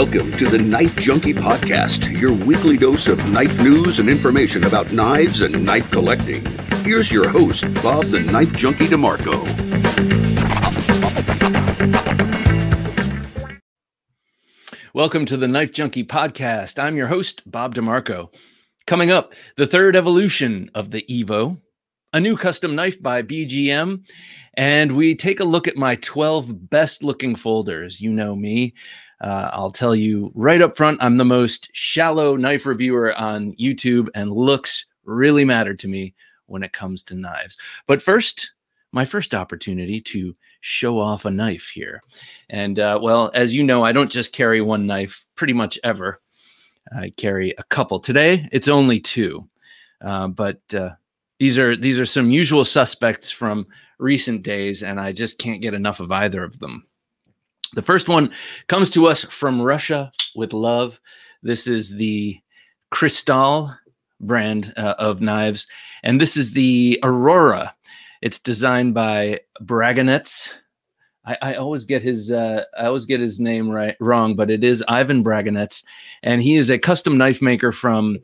Welcome to the Knife Junkie Podcast, your weekly dose of knife news and information about knives and knife collecting. Here's your host, Bob the Knife Junkie DeMarco. Welcome to the Knife Junkie Podcast. I'm your host, Bob DeMarco. Coming up, the third evolution of the Evo, a new custom knife by BGM, and we take a look at my 12 best-looking folders. You know me. I'll tell you right up front, I'm the most shallow knife reviewer on YouTube, and looks really matter to me when it comes to knives. But first, my first opportunity to show off a knife here. And well, as you know, I don't just carry one knife pretty much ever. I carry a couple. Today, it's only two. These are some usual suspects from recent days, and I just can't get enough of either of them. The first one comes to us from Russia with love. This is the Krystal brand of knives, and this is the Aurora. It's designed by Braginets. I always get his name wrong, but it is Ivan Braginets, and he is a custom knife maker from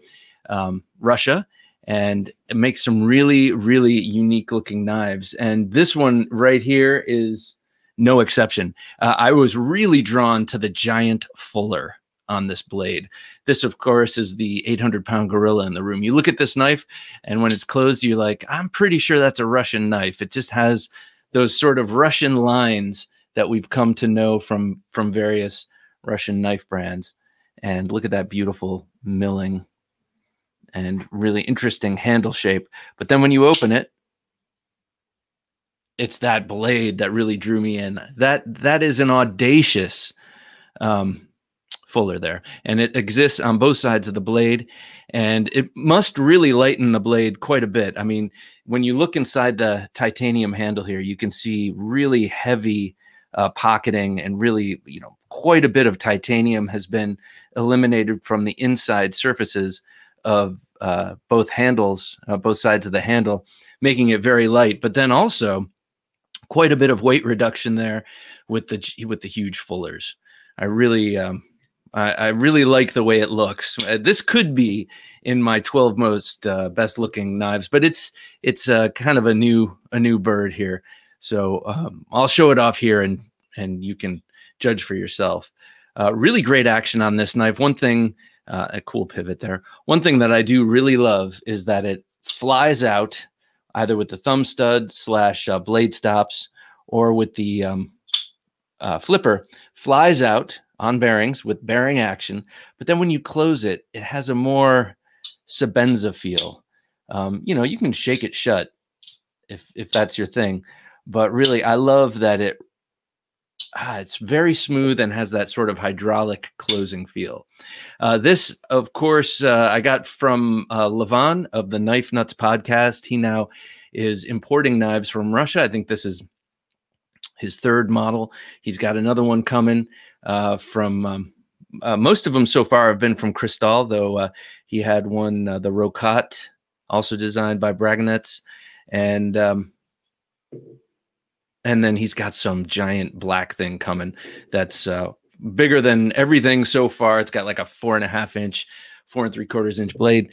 Russia, and it makes some really, really unique looking knives. And this one right here is no exception. I was really drawn to the giant fuller on this blade. This, of course, is the 800-pound gorilla in the room. You look at this knife, and when it's closed, you're like, I'm pretty sure that's a Russian knife. It just has those sort of Russian lines that we've come to know from various Russian knife brands. And look at that beautiful milling and really interesting handle shape. But then when you open it, it's that blade that really drew me in. That is an audacious fuller there. And it exists on both sides of the blade. And it must really lighten the blade quite a bit. I mean, when you look inside the titanium handle here, you can see really heavy pocketing, and really, you know, quite a bit of titanium has been eliminated from the inside surfaces of both handles, both sides of the handle, making it very light. But then also, quite a bit of weight reduction there with the huge fullers. I really like the way it looks. This could be in my 12 most best looking knives, but it's kind of a new bird here. So I'll show it off here, and you can judge for yourself. Really great action on this knife. One thing, a cool pivot there. One thing that I do really love is that it flies out either with the thumb stud / blade stops, or with the flipper, flies out on bearings with bearing action. But then when you close it, it has a more Sabenza feel. You know, you can shake it shut if that's your thing. But really, I love that it's very smooth and has that sort of hydraulic closing feel. This, of course, I got from Levan of the Knife Nuts podcast. He now is importing knives from Russia. I think this is his third model. He's got another one coming from, most of them so far have been from Krystal, though he had one, the Rocotte, also designed by Braginets. And then he's got some giant black thing coming that's bigger than everything so far. It's got like a 4.5-inch, 4 3/4-inch blade.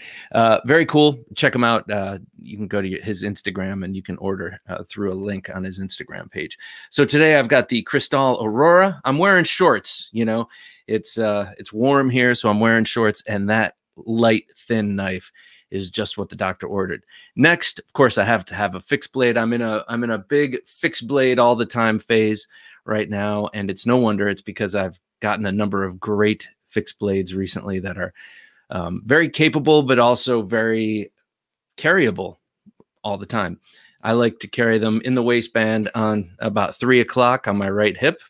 Very cool. Check him out. You can go to his Instagram, and you can order through a link on his Instagram page. So today I've got the Krystal Aurora. I'm wearing shorts. You know, it's warm here, so I'm wearing shorts, and that light, thin knife is just what the doctor ordered. Next, of course, I have to have a fixed blade. I'm in a big fixed blade all the time phase right now, and it's no wonder. It's because I've gotten a number of great fixed blades recently that are very capable, but also very carryable all the time. I like to carry them in the waistband on about 3 o'clock on my right hip.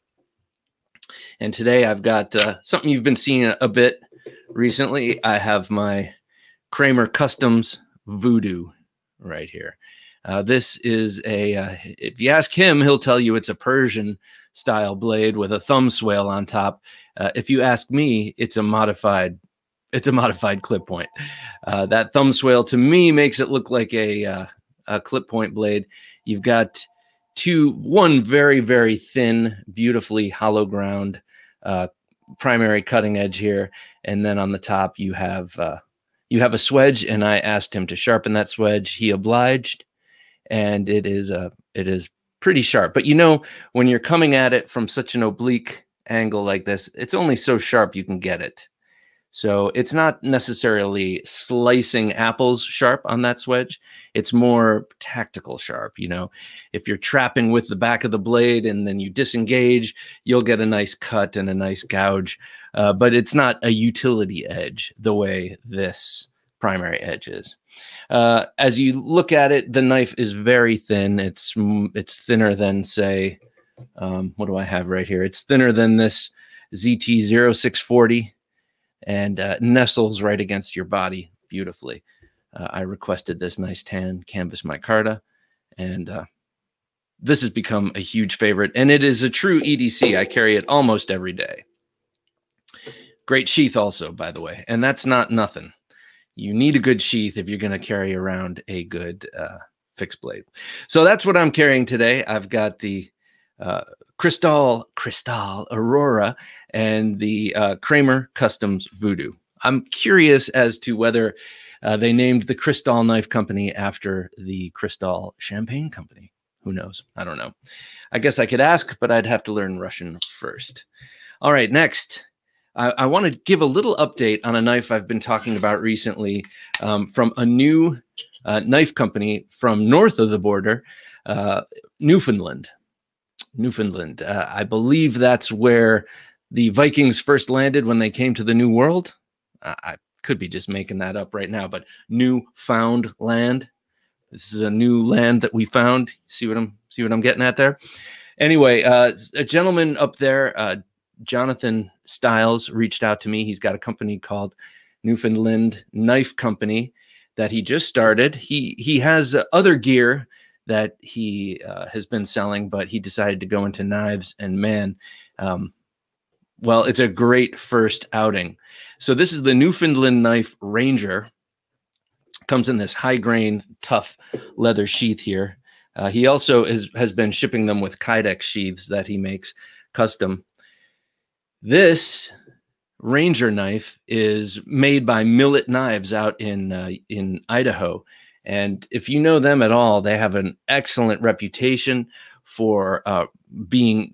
And today I've got something you've been seeing a bit recently. I have my Kramer Customs Voodoo right here. This is a, if you ask him, he'll tell you it's a Persian style blade with a thumb swale on top. If you ask me, it's a modified clip point. That thumb swale to me makes it look like a clip point blade. You've got one very, very thin, beautifully hollow ground primary cutting edge here, and then on the top you have a swedge, and I asked him to sharpen that swedge. He obliged, and it is pretty sharp. But you know, when you're coming at it from such an oblique angle like this, it's only so sharp you can get it. So it's not necessarily slicing apples sharp on that swedge. It's more tactical sharp. You know, if you're trapping with the back of the blade and then you disengage, you'll get a nice cut and a nice gouge. But it's not a utility edge the way this primary edge is. As you look at it, the knife is very thin. It's thinner than, say, what do I have right here? It's thinner than this ZT0640. And nestles right against your body beautifully. I requested this nice tan canvas micarta, and this has become a huge favorite, and it is a true EDC. I carry it almost every day. Great sheath also, by the way, and that's not nothing. You need a good sheath if you're going to carry around a good fixed blade. So that's what I'm carrying today. I've got the Krystal Aurora and the Kramer Customs Voodoo. I'm curious as to whether they named the Krystal Knife Company after the Krystal Champagne Company. Who knows? I don't know. I guess I could ask, but I'd have to learn Russian first. All right, next. I want to give a little update on a knife I've been talking about recently from a new knife company from north of the border, Newfoundland. I believe that's where the Vikings first landed when they came to the New World. I could be just making that up right now, but Newfoundland. This is a new land that we found. See what I'm getting at there? Anyway, a gentleman up there, Jonathan Stiles, reached out to me. He's got a company called Newfoundland Knife Company that he just started. He has other gear that he has been selling, but he decided to go into knives, and man, well, it's a great first outing. So this is the Newfoundland Knife Ranger. Comes in this high grain, tough leather sheath here. He also has been shipping them with Kydex sheaths that he makes custom. This Ranger knife is made by Millet Knives out in Idaho. And if you know them at all, they have an excellent reputation for being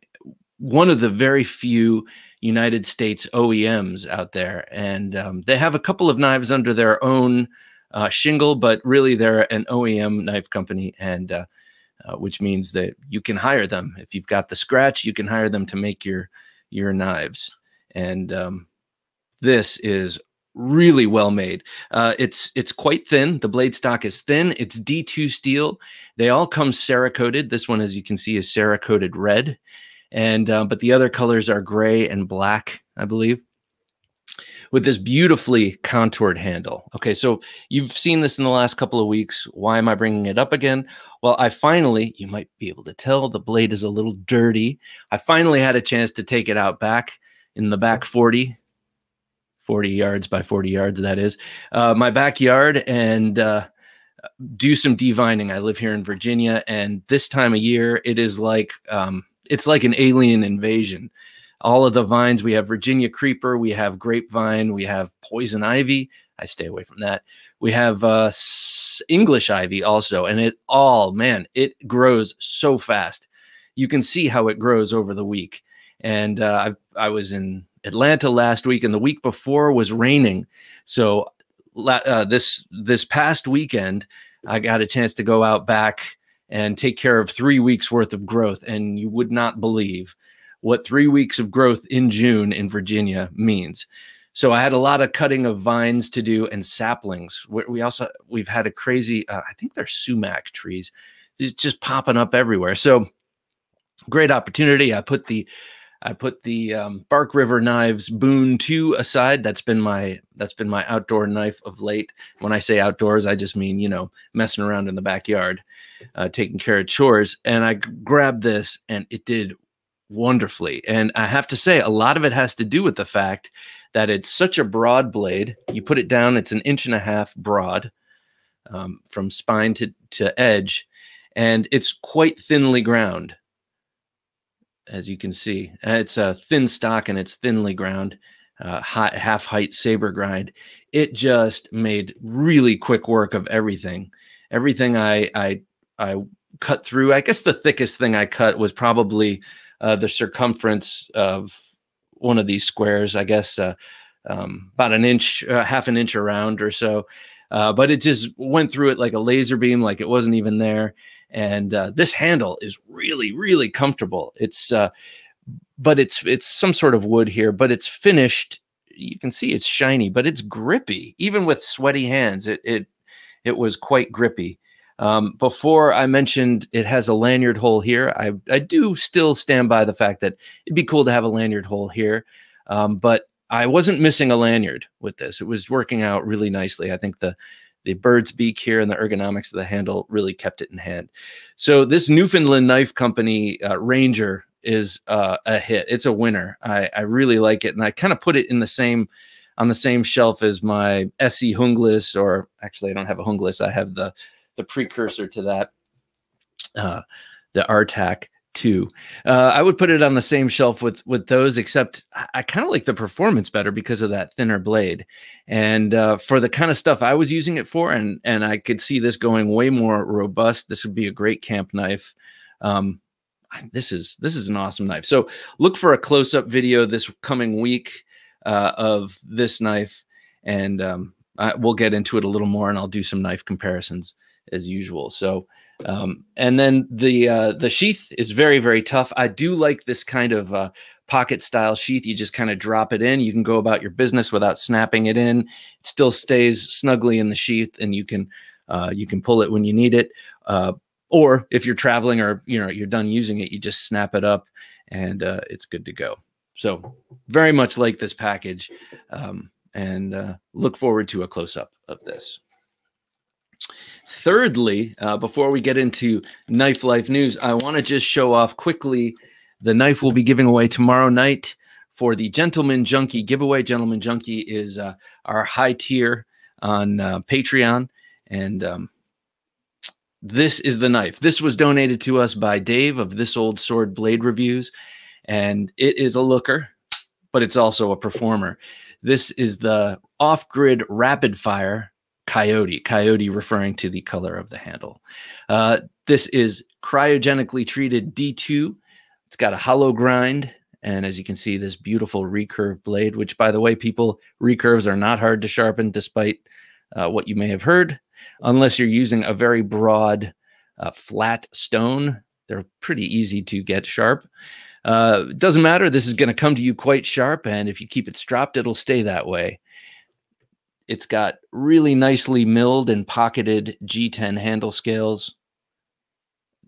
one of the very few United States OEMs out there. And they have a couple of knives under their own shingle, but really they're an OEM knife company, and which means that you can hire them. If you've got the scratch, you can hire them to make your knives. And this is really well made. It's quite thin. The blade stock is thin. It's D2 steel. They all come Cerakoted. This one, as you can see, is Cerakoted red, and but the other colors are gray and black, I believe, with this beautifully contoured handle. Okay, so you've seen this in the last couple of weeks. Why am I bringing it up again? Well, I finally, you might be able to tell, the blade is a little dirty. I finally had a chance to take it out back in the back 40 yards by 40 yards, that is, my backyard, and do some divining. I live here in Virginia, and this time of year, it is like, it's like an alien invasion. All of the vines, we have Virginia creeper, we have grapevine, we have poison ivy. I stay away from that. We have English ivy also, and it all, man, it grows so fast. You can see how it grows over the week. And I was in Atlanta last week, and the week before was raining. So this past weekend, I got a chance to go out back and take care of 3 weeks worth of growth. And you would not believe what 3 weeks of growth in June in Virginia means. So I had a lot of cutting of vines to do and saplings. We've had a crazy, I think they're sumac trees. It's just popping up everywhere. So great opportunity. I put the Bark River Knives Boon 2 aside. That's been my outdoor knife of late. When I say outdoors, I just mean, you know, messing around in the backyard, taking care of chores. And I grabbed this, and it did wonderfully. And I have to say, a lot of it has to do with the fact that it's such a broad blade. You put it down, it's 1.5 inches broad from spine to edge, and it's quite thinly ground. as you can see. It's a thin stock and it's thinly ground, half height saber grind. It just made really quick work of everything. Everything I cut through, I guess the thickest thing I cut was probably the circumference of one of these squares, I guess about an inch, half an inch around or so. But it just went through it like a laser beam, like it wasn't even there. And this handle is really, really comfortable. It's, but it's some sort of wood here, but it's finished. You can see it's shiny, but it's grippy. Even with sweaty hands, it was quite grippy. Before I mentioned it has a lanyard hole here. I do still stand by the fact that it'd be cool to have a lanyard hole here, but I wasn't missing a lanyard with this. It was working out really nicely. I think the bird's beak here and the ergonomics of the handle really kept it in hand. So this Newfoundland Knife Company Ranger is a hit. It's a winner. I really like it, and I kind of put it in the same on the same shelf as my SE Hunglass, or actually I don't have a Hunglass. I have the precursor to that, the Artak 2. I would put it on the same shelf with those, except I kind of like the performance better because of that thinner blade. And for the kind of stuff I was using it for, and I could see this going way more robust. This would be a great camp knife. This is an awesome knife. So look for a close-up video this coming week of this knife, and we'll get into it a little more, and I'll do some knife comparisons as usual. So, and then the sheath is very, very tough. I do like this kind of pocket style sheath. You just kind of drop it in. You can go about your business without snapping it in. It still stays snugly in the sheath, and you can pull it when you need it. Or if you're traveling or, you know, you're done using it, you just snap it up and it's good to go. So very much like this package, and look forward to a close-up of this. Thirdly, before we get into Knife Life news, I want to just show off quickly the knife we'll be giving away tomorrow night for the Gentleman Junkie giveaway. Gentleman Junkie is our high tier on Patreon, and this is the knife. This was donated to us by Dave of This Old Sword Blade Reviews, and it is a looker, but it's also a performer. This is the Off-Grid Rapid Fire Coyote, coyote referring to the color of the handle. This is cryogenically treated D2. It's got a hollow grind, and as you can see, this beautiful recurve blade, which, by the way, people, recurves are not hard to sharpen, despite what you may have heard, unless you're using a very broad, flat stone. They're pretty easy to get sharp. Doesn't matter. This is going to come to you quite sharp, and if you keep it stropped, it'll stay that way. It's got really nicely milled and pocketed G10 handle scales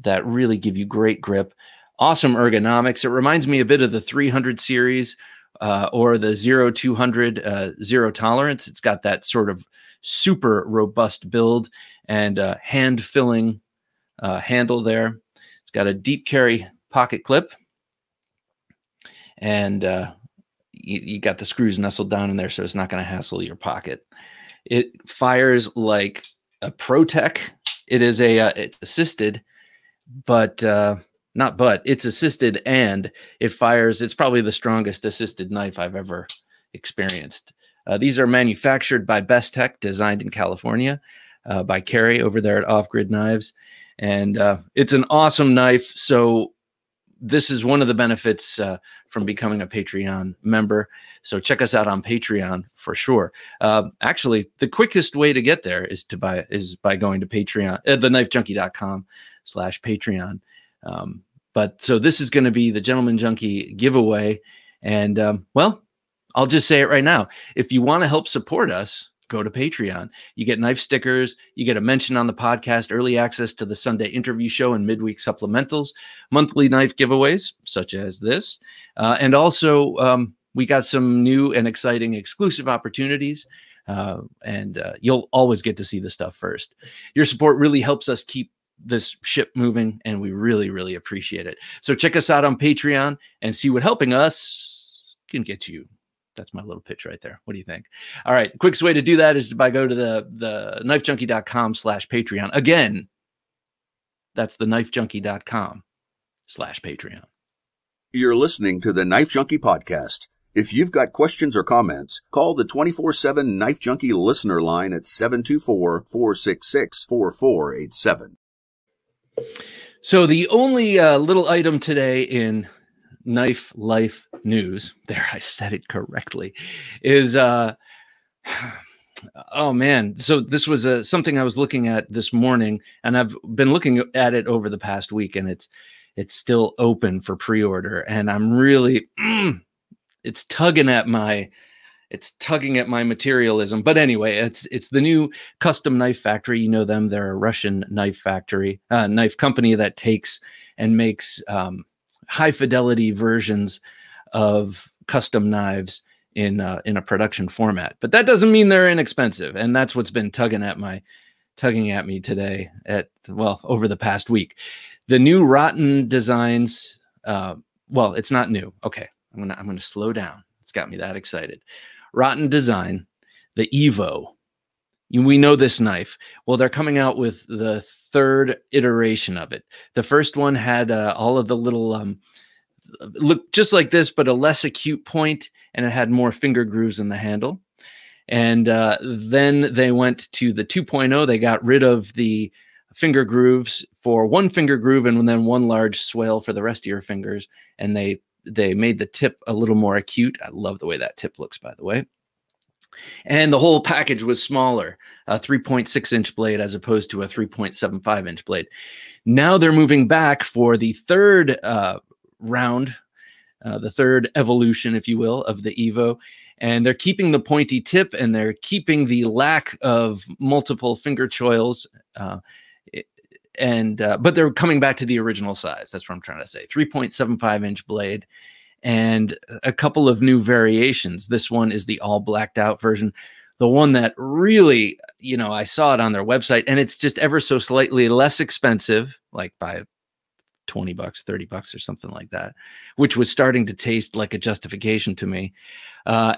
that really give you great grip. Awesome ergonomics. It reminds me a bit of the 300 series or the 0200 Zero Tolerance. It's got that sort of super robust build and hand-filling handle there. It's got a deep carry pocket clip, and you got the screws nestled down in there, so it's not going to hassle your pocket. It fires like a Pro-Tech. It is a it's assisted, but not but. It's assisted, and it fires. It's probably the strongest assisted knife I've ever experienced. These are manufactured by Best Tech, designed in California by Carrie over there at Off-Grid Knives, and it's an awesome knife. So this is one of the benefits from becoming a Patreon member. So check us out on Patreon for sure. Actually, the quickest way to get there is by going to Patreon, thenifejunkie.com/Patreon. But so this is going to be the Gentleman Junkie giveaway. And well, I'll just say it right now. If you want to help support us, go to Patreon. You get knife stickers. You get a mention on the podcast, early access to the Sunday interview show and midweek supplementals, monthly knife giveaways such as this. And also we got some new and exciting exclusive opportunities, and you'll always get to see the stuff first. Your support really helps us keep this ship moving, and we really, really appreciate it. So check us out on Patreon and see what helping us can get you. That's my little pitch right there. What do you think? All right. Quickest way to do that is by go to the knifejunkie.com/Patreon. Again, that's the knifejunkie.com/Patreon. You're listening to the Knife Junkie Podcast. If you've got questions or comments, call the 24/7 Knife Junkie listener line at 724-466-4487. So the only little item today in Knife Life News, there I said it correctly, is, oh man, so this was something I was looking at this morning, and I've been looking at it over the past week, and it's still open for pre-order, and I'm really, it's tugging at my materialism. But anyway, it's the new Custom Knife Factory. You know them. They're a Russian knife company that takes and makes high fidelity versions of custom knives in a production format. But that doesn't mean they're inexpensive, and that's what's been tugging at me today, at, well, over the past week. The new Rotten Designs, well, it's not new. Okay, I'm gonna slow down. It's got me that excited. Rotten Design, the Evo. We know this knife. Well, they're coming out with the third iteration of it. The first one had all of the little, look just like this, but a less acute point, and it had more finger grooves in the handle. And then they went to the 2.0. They got rid of the finger grooves for one finger groove and then one large swale for the rest of your fingers. And they made the tip a little more acute. I love the way that tip looks, by the way. And the whole package was smaller, a 3.6-inch blade as opposed to a 3.75-inch blade. Now they're moving back for the third round, the third evolution, if you will, of the Evo. And they're keeping the pointy tip, and they're keeping the lack of multiple finger choils, but they're coming back to the original size. That's what I'm trying to say. 3.75-inch blade and a couple of new variations. This one is the all blacked out version. The one that really, you know, I saw it on their website, and it's just ever so slightly less expensive, like by $20, $30 or something like that, which was starting to taste like a justification to me.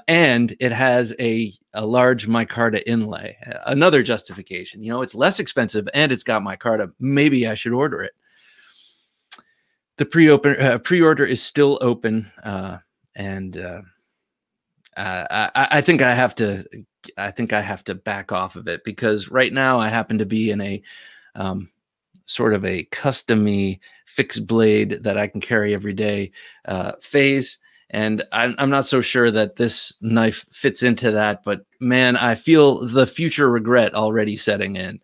And it has a large micarta inlay, another justification. You know, it's less expensive and it's got micarta. Maybe I should order it. The pre-order is still open. I think I have to back off of it, because right now I happen to be in a, sort of a custom-y fixed blade that I can carry every day phase. And I'm not so sure that this knife fits into that, but man, I feel the future regret already setting in.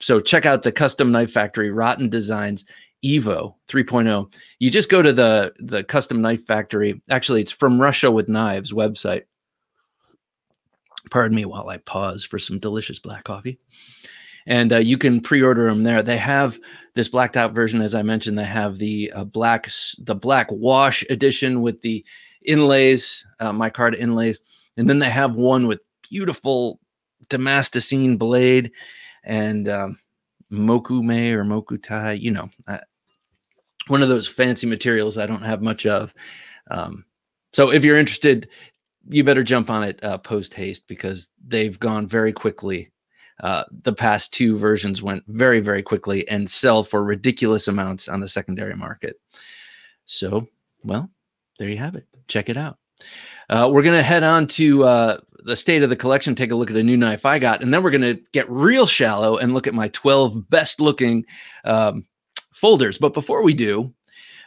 So check out the Custom Knife Factory Rotten Designs Evo 3.0. You just go to the Custom Knife Factory. Actually, it's From Russia with Knives website. Pardon me while I pause for some delicious black coffee. And you can pre-order them there. They have this blacked out version, as I mentioned. They have the black wash edition with the inlays, micarta inlays. And then they have one with beautiful damascene blade and mokume or mokutai, you know, one of those fancy materials I don't have much of. So if you're interested, you better jump on it post-haste, because they've gone very quickly. The past two versions went very, very quickly and sell for ridiculous amounts on the secondary market. So, well, there you have it. Check it out. We're going to head on to the state of the collection, take a look at a new knife I got, and then we're going to get real shallow and look at my 12 best-looking folders. But before we do,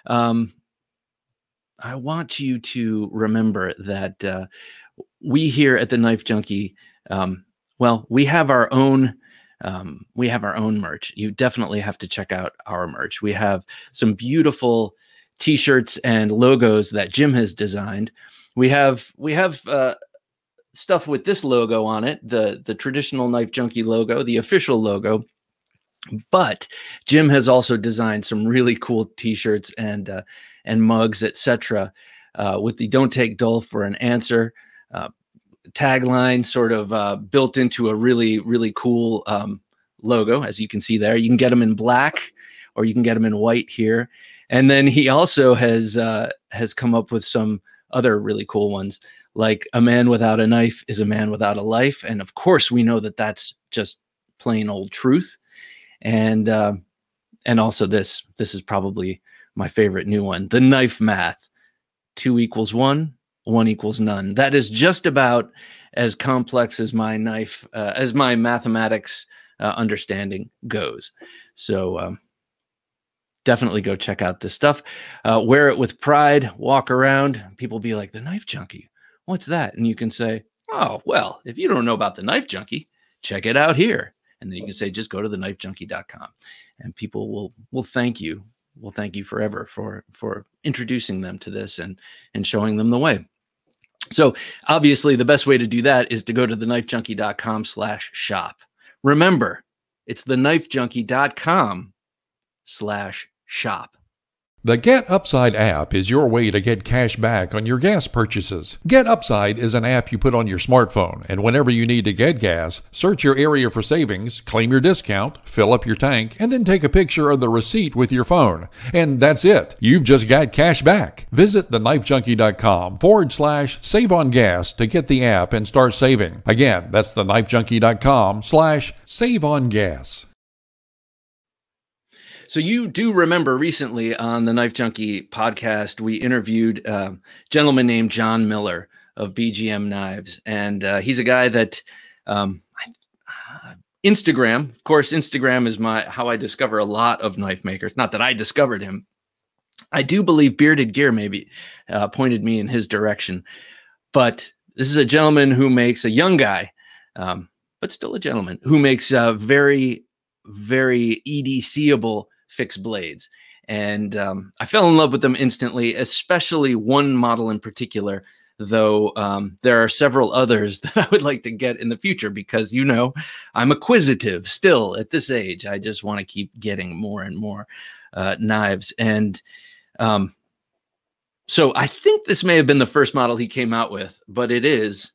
I want you to remember that we here at the Knife Junkie, well, we have our own merch. You definitely have to check out our merch. We have some beautiful T-shirts and logos that Jim has designed. We have stuff with this logo on it, the traditional Knife Junkie logo, the official logo. But Jim has also designed some really cool T-shirts and mugs, etc., with the "Don't Take Dull for an Answer" tagline sort of built into a really, really cool logo, as you can see there. You can get them in black, or you can get them in white here. And then he also has come up with some other really cool ones, like "A man without a knife is a man without a life." And of course, we know that that's just plain old truth. And also this is probably my favorite new one, the knife math. 2 equals 1, 1 equals none. That is just about as complex as my knife, as my mathematics understanding goes. So definitely go check out this stuff. Wear it with pride, walk around. People be like, the Knife Junkie, what's that? And you can say, oh, well, if you don't know about the Knife Junkie, check it out here. And then you can say, just go to theknifejunkie.com, and people will thank you. We'll thank you forever for introducing them to this and showing them the way. So obviously the best way to do that is to go to theknifejunkie.com/shop. Remember, it's theknifejunkie.com/shop. The GetUpside app is your way to get cash back on your gas purchases. GetUpside is an app you put on your smartphone, and whenever you need to get gas, search your area for savings, claim your discount, fill up your tank, and then take a picture of the receipt with your phone. And that's it. You've just got cash back. Visit theknifejunkie.com/save-on-gas to get the app and start saving. Again, that's theknifejunkie.com/save-on-gas. So you do remember recently on the Knife Junkie podcast, we interviewed a gentleman named John Miller of BGM Knives. And he's a guy that Instagram, of course, Instagram is how I discover a lot of knife makers. Not that I discovered him. I do believe Bearded Gear maybe pointed me in his direction. But this is a gentleman who makes, a young guy, but still a gentleman, who makes very, very EDC-able fixed blades. And I fell in love with them instantly, especially one model in particular, though there are several others that I would like to get in the future because, you know, I'm acquisitive still at this age. I just want to keep getting more and more knives. And so I think this may have been the first model he came out with, but it's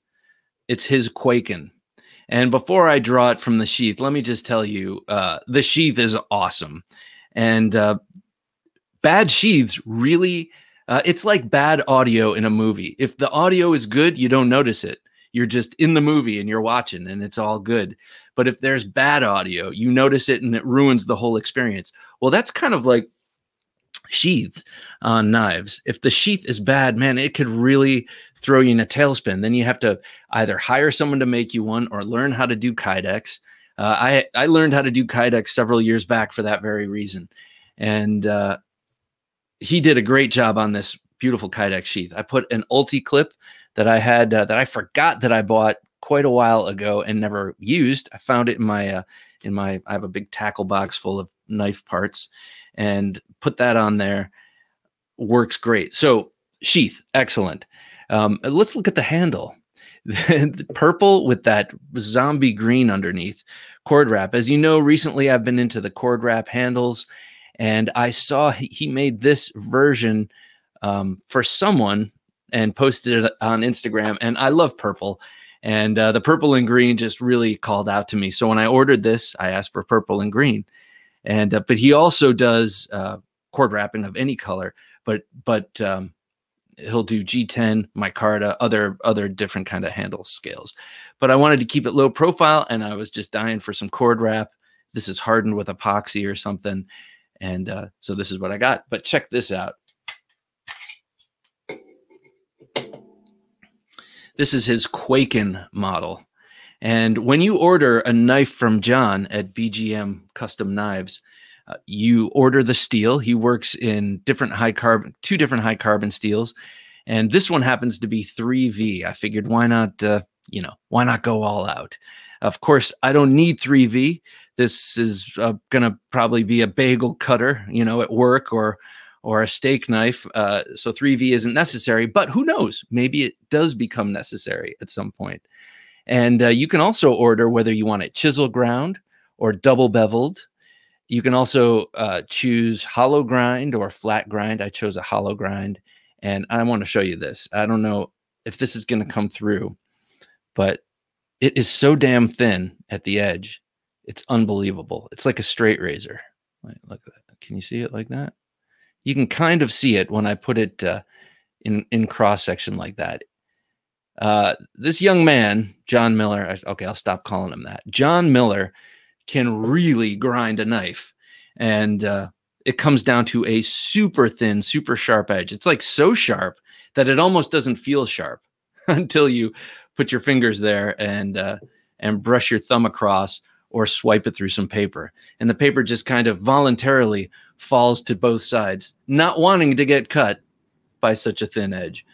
his Kwaiken. And before I draw it from the sheath, let me just tell you, the sheath is awesome. And bad sheaths really, it's like bad audio in a movie. If the audio is good, you don't notice it. You're just in the movie and you're watching and it's all good. But if there's bad audio, you notice it and it ruins the whole experience. Well, that's kind of like sheaths on knives. If the sheath is bad, man, it could really throw you in a tailspin. Then you have to either hire someone to make you one or learn how to do kydex. I learned how to do kydex several years back for that very reason. And he did a great job on this beautiful kydex sheath. I put an ulti clip that I had that I forgot that I bought quite a while ago and never used. I found it in my I have a big tackle box full of knife parts, and put that on there. Works great. So sheath, excellent. Let's look at the handle. The purple with that zombie green underneath. Cord wrap. As you know, recently I've been into the cord wrap handles, and I saw he made this version for someone and posted it on Instagram, and I love purple. And the purple and green just really called out to me. So when I ordered this, I asked for purple and green. And but he also does cord wrapping of any color, but he'll do G10, micarta, other different kind of handle scales. But I wanted to keep it low profile, and I was just dying for some cord wrap. This is hardened with epoxy or something, and so this is what I got. But check this out. This is his Kwaiken model. And when you order a knife from John at BGM Custom Knives, you order the steel. He works in two different high carbon steels. And this one happens to be 3V. I figured, why not, you know, why not go all out? Of course, I don't need 3V. This is going to probably be a bagel cutter, you know, at work or a steak knife. So 3V isn't necessary, but who knows? Maybe it does become necessary at some point. And you can also order whether you want it chisel ground or double beveled. You can also choose hollow grind or flat grind. I chose a hollow grind, and I want to show you this. I don't know if this is going to come through, but it is so damn thin at the edge. It's unbelievable. It's like a straight razor. Look at that. Can you see it like that? You can kind of see it when I put it in cross section like that. This young man, John Miller, okay, I'll stop calling him that. John Miller can really grind a knife, and it comes down to a super thin, super sharp edge. It's like so sharp that it almost doesn't feel sharp until you put your fingers there and brush your thumb across or swipe it through some paper. And the paper just kind of voluntarily falls to both sides, not wanting to get cut by such a thin edge.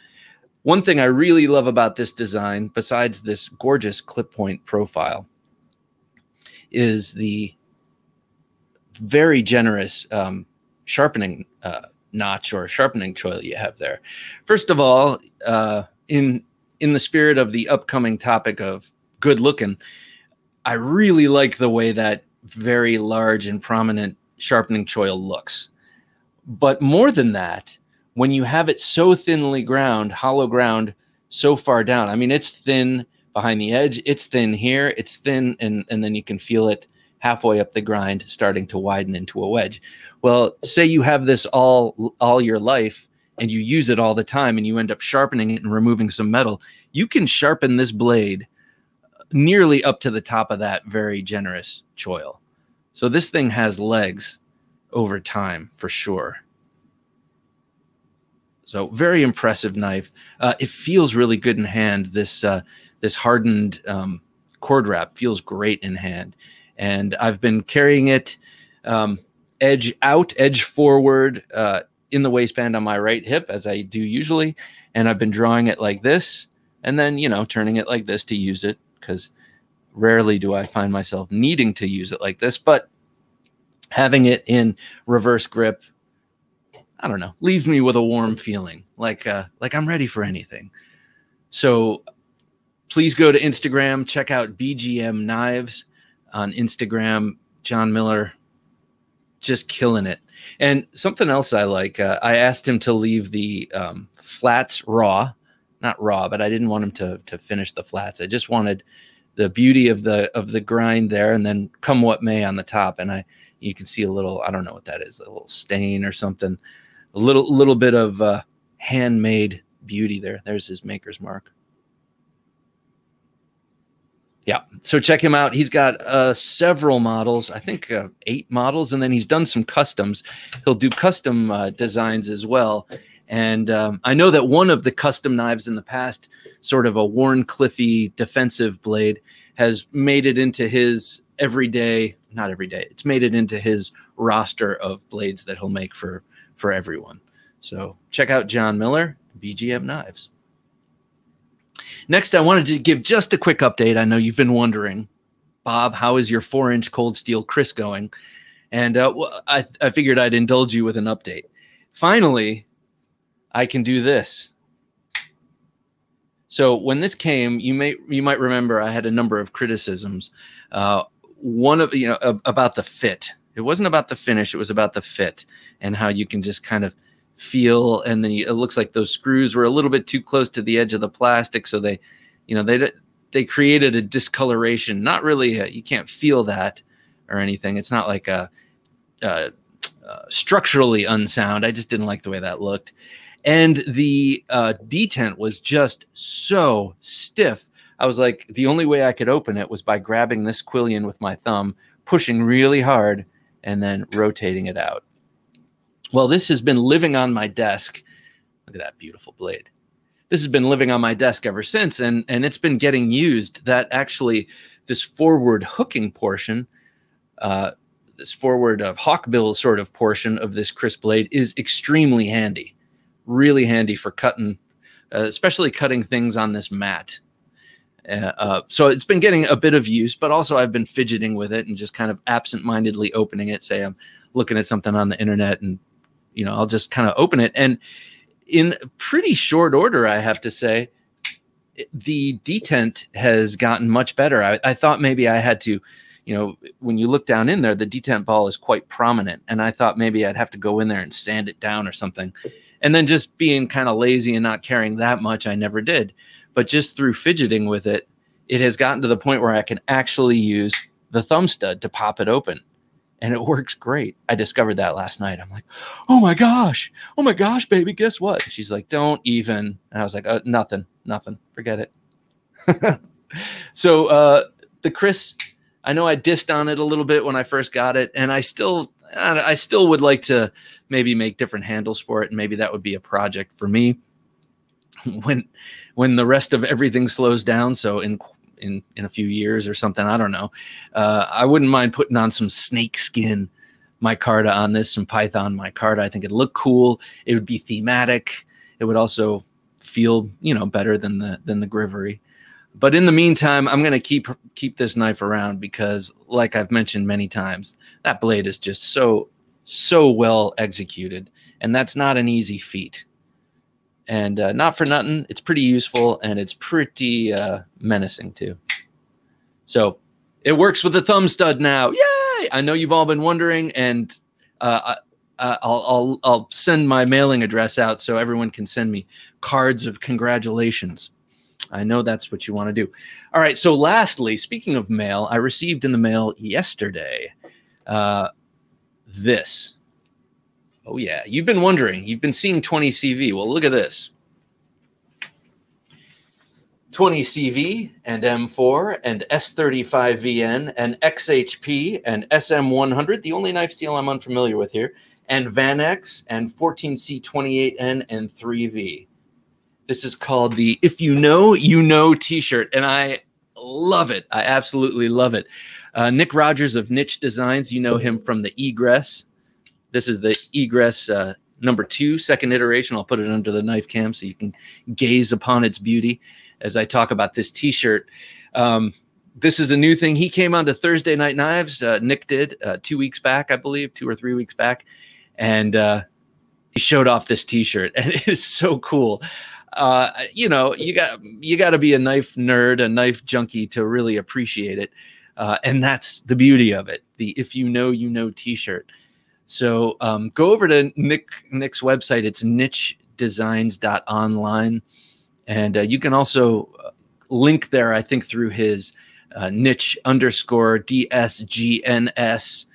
One thing I really love about this design, besides this gorgeous clip point profile, is the very generous sharpening notch or sharpening choil you have there. First of all, in the spirit of the upcoming topic of good looking, I really like the way that very large and prominent sharpening choil looks. But more than that, when you have it so thinly ground, hollow ground, so far down, I mean, it's thin behind the edge, it's thin here, it's thin, and then you can feel it halfway up the grind starting to widen into a wedge. Well, say you have this all your life and you use it all the time and you end up sharpening it and removing some metal, you can sharpen this blade nearly up to the top of that very generous choil. So this thing has legs over time for sure. So very impressive knife. It feels really good in hand. This this hardened cord wrap feels great in hand. And I've been carrying it edge out, edge forward in the waistband on my right hip, as I do usually. And I've been drawing it like this and then, you know, turning it like this to use it, because rarely do I find myself needing to use it like this. But having it in reverse grip, I don't know, leaves me with a warm feeling, like I'm ready for anything. So please go to Instagram, check out BGM Knives on Instagram. John Miller, just killing it. And something else I like, I asked him to leave the flats raw, not raw, but I didn't want him to finish the flats. I just wanted the beauty of the grind there, and then come what may on the top. And you can see a little, I don't know what that is, a little stain or something, a little bit of handmade beauty there. There's his maker's mark. Yeah, so check him out. He's got several models, I think 8 models, and then he's done some customs. He'll do custom designs as well. And I know that one of the custom knives in the past, sort of a Warncliffe defensive blade, has made it into his everyday, not every day, it's made it into his roster of blades that he'll make for everyone. So check out John Miller, BGM Knives. Next, I wanted to give just a quick update. I know you've been wondering, Bob, how is your 4-inch Cold Steel Kris going? And I figured I'd indulge you with an update. Finally, I can do this. So when this came, you might remember I had a number of criticisms. One of, you know, about the fit. It wasn't about the finish, it was about the fit and how you can just kind of feel, and then it looks like those screws were a little bit too close to the edge of the plastic, so they, you know, they created a discoloration. Not really, you can't feel that or anything. It's not like a structurally unsound. I just didn't like the way that looked. And the detent was just so stiff. I was like, the only way I could open it was by grabbing this quillion with my thumb, pushing really hard, and then rotating it out. Well, this has been living on my desk. Look at that beautiful blade. This has been living on my desk ever since, and it's been getting used. That actually, this forward hooking portion, this forward hawkbill sort of portion of this Kris blade is extremely handy. Really handy for cutting, especially cutting things on this mat. So it's been getting a bit of use, but also I've been fidgeting with it and just kind of absentmindedly opening it. Say I'm looking at something on the internet and, you know, I'll just kind of open it. And in pretty short order, I have to say, the detent has gotten much better. I thought maybe I had to, you know, when you look down in there, the detent ball is quite prominent. And I thought maybe I'd have to go in there and sand it down or something. And then just being kind of lazy and not caring that much, I never did. But just through fidgeting with it, it has gotten to the point where I can actually use the thumb stud to pop it open. And it works great. I discovered that last night. I'm like, oh my gosh, baby, guess what? And she's like, don't even. And I was like, oh, nothing, forget it. So the Kris, I know I dissed on it a little bit when I first got it, and I still I still would like to maybe make different handles for it, and maybe that would be a project for me when the rest of everything slows down. So in a few years or something, I don't know. I wouldn't mind putting on some snake skin micarta on this, some python micarta. I think it'd look cool. It would be thematic. It would also feel, you know, better than the Grivery. But in the meantime, I'm going to keep this knife around because, like I've mentioned many times, that blade is just so well executed, and that's not an easy feat. And not for nothing, it's pretty useful, and it's pretty menacing too. So it works with the thumb stud now. Yay! I know you've all been wondering, and I'll send my mailing address out so everyone can send me cards of congratulations. I know that's what you want to do. All right. So lastly, speaking of mail, I received in the mail yesterday this. Oh, yeah. You've been wondering. You've been seeing 20CV. Well, look at this. 20CV and M4 and S35VN and XHP and SM100, the only knife steel I'm unfamiliar with here, and VanX and 14C28N and 3V. This is called the If You Know, You Know t-shirt, and I love it. I absolutely love it. Nick Rogers of Niche Designs, you know him from the Egress. This is the Egress #2, second iteration. I'll put it under the knife cam so you can gaze upon its beauty as I talk about this t-shirt. This is a new thing. He came on to Thursday Night Knives, Nick did, 2 weeks back, I believe, 2 or 3 weeks back, and he showed off this t-shirt, and it is so cool. You know, you got to be a knife nerd, a knife junkie to really appreciate it. And that's the beauty of it. The If You Know, You Know t-shirt. So go over to Nick's website. It's nichedesigns.online. And you can also link there, I think, through his niche_DSGNS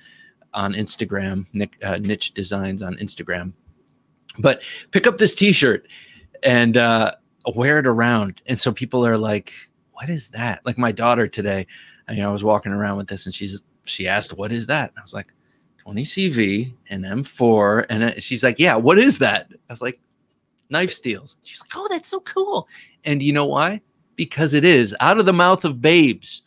on Instagram, Niche Designs on Instagram. But pick up this t-shirt and wear it around. And so people are like, what is that? Like my daughter today, you know, I was walking around with this and she asked, what is that? And I was like, 20CV and M4. And she's like, yeah, what is that? I was like, knife steels. She's like, oh, that's so cool. And you know why? Because it is. Out of the mouth of babes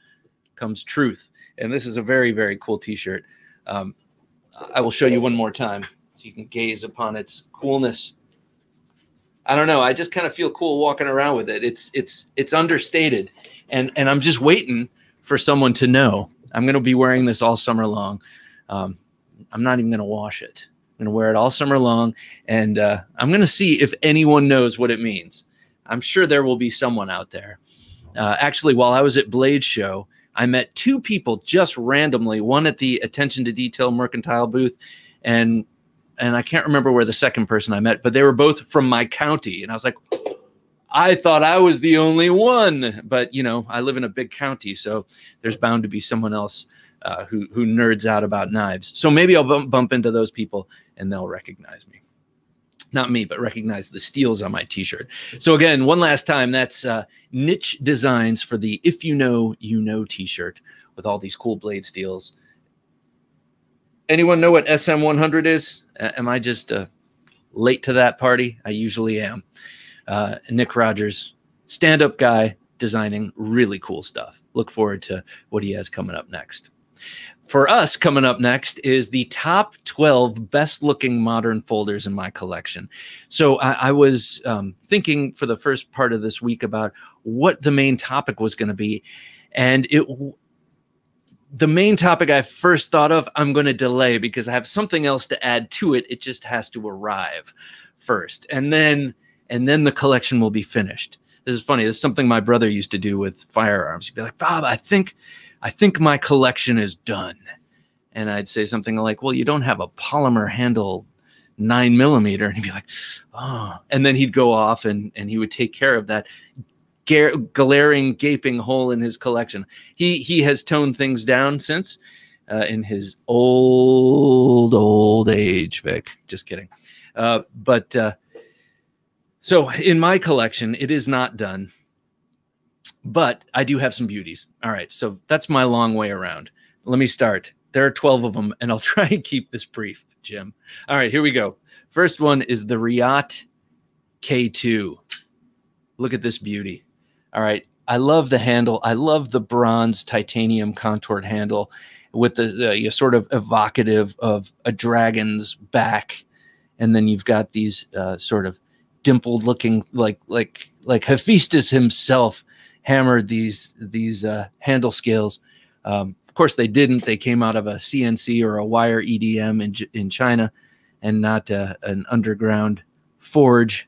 comes truth. And this is a very, very cool t-shirt. I will show you one more time so you can gaze upon its coolness. I don't know. I just kind of feel cool walking around with it. It's understated, and I'm just waiting for someone to know. I'm going to be wearing this all summer long. I'm not even going to wash it. I'm going to wear it all summer long, and I'm going to see if anyone knows what it means. I'm sure there will be someone out there. Actually, while I was at Blade Show, I met two people just randomly, one at the Attention to Detail Mercantile booth, and I can't remember where the second person I met, but they were both from my county. And I was like, I thought I was the only one, but you know, I live in a big county, so there's bound to be someone else who nerds out about knives. So maybe I'll bump into those people and they'll recognize me. Not me, but recognize the steels on my t-shirt. So again, one last time, that's Niche Designs for the If You Know, You Know t-shirt with all these cool blade steels. Anyone know what SM100 is? Am I just late to that party? I usually am. Nick Rogers, stand-up guy, designing really cool stuff. Look forward to what he has coming up next. For us, coming up next is the top 12 best-looking modern folders in my collection. So I was thinking for the first part of this week about what the main topic was going to be, and the main topic I first thought of, I'm going to delay because I have something else to add to it. It just has to arrive first. And then the collection will be finished. This is funny. This is something my brother used to do with firearms. He'd be like, Bob, I think my collection is done. And I'd say something like, well, you don't have a polymer handle 9mm. And he'd be like, oh, and then he'd go off and he would take care of that glaring, gaping hole in his collection. He has toned things down since in his old age, Vic. Just kidding. So in my collection, it is not done, but I do have some beauties. All right, so that's my long way around. Let me start There are 12 of them, and I'll try and keep this brief, Jim. All right, here we go. First one is the Ryyot K2. Look at this beauty. All right, I love the handle. I love the bronze titanium contoured handle with the sort of evocative of a dragon's back. And then you've got these sort of dimpled looking like Hephaestus himself hammered these handle scales. Of course, they didn't. They came out of a CNC or a wire EDM in China and not an underground forge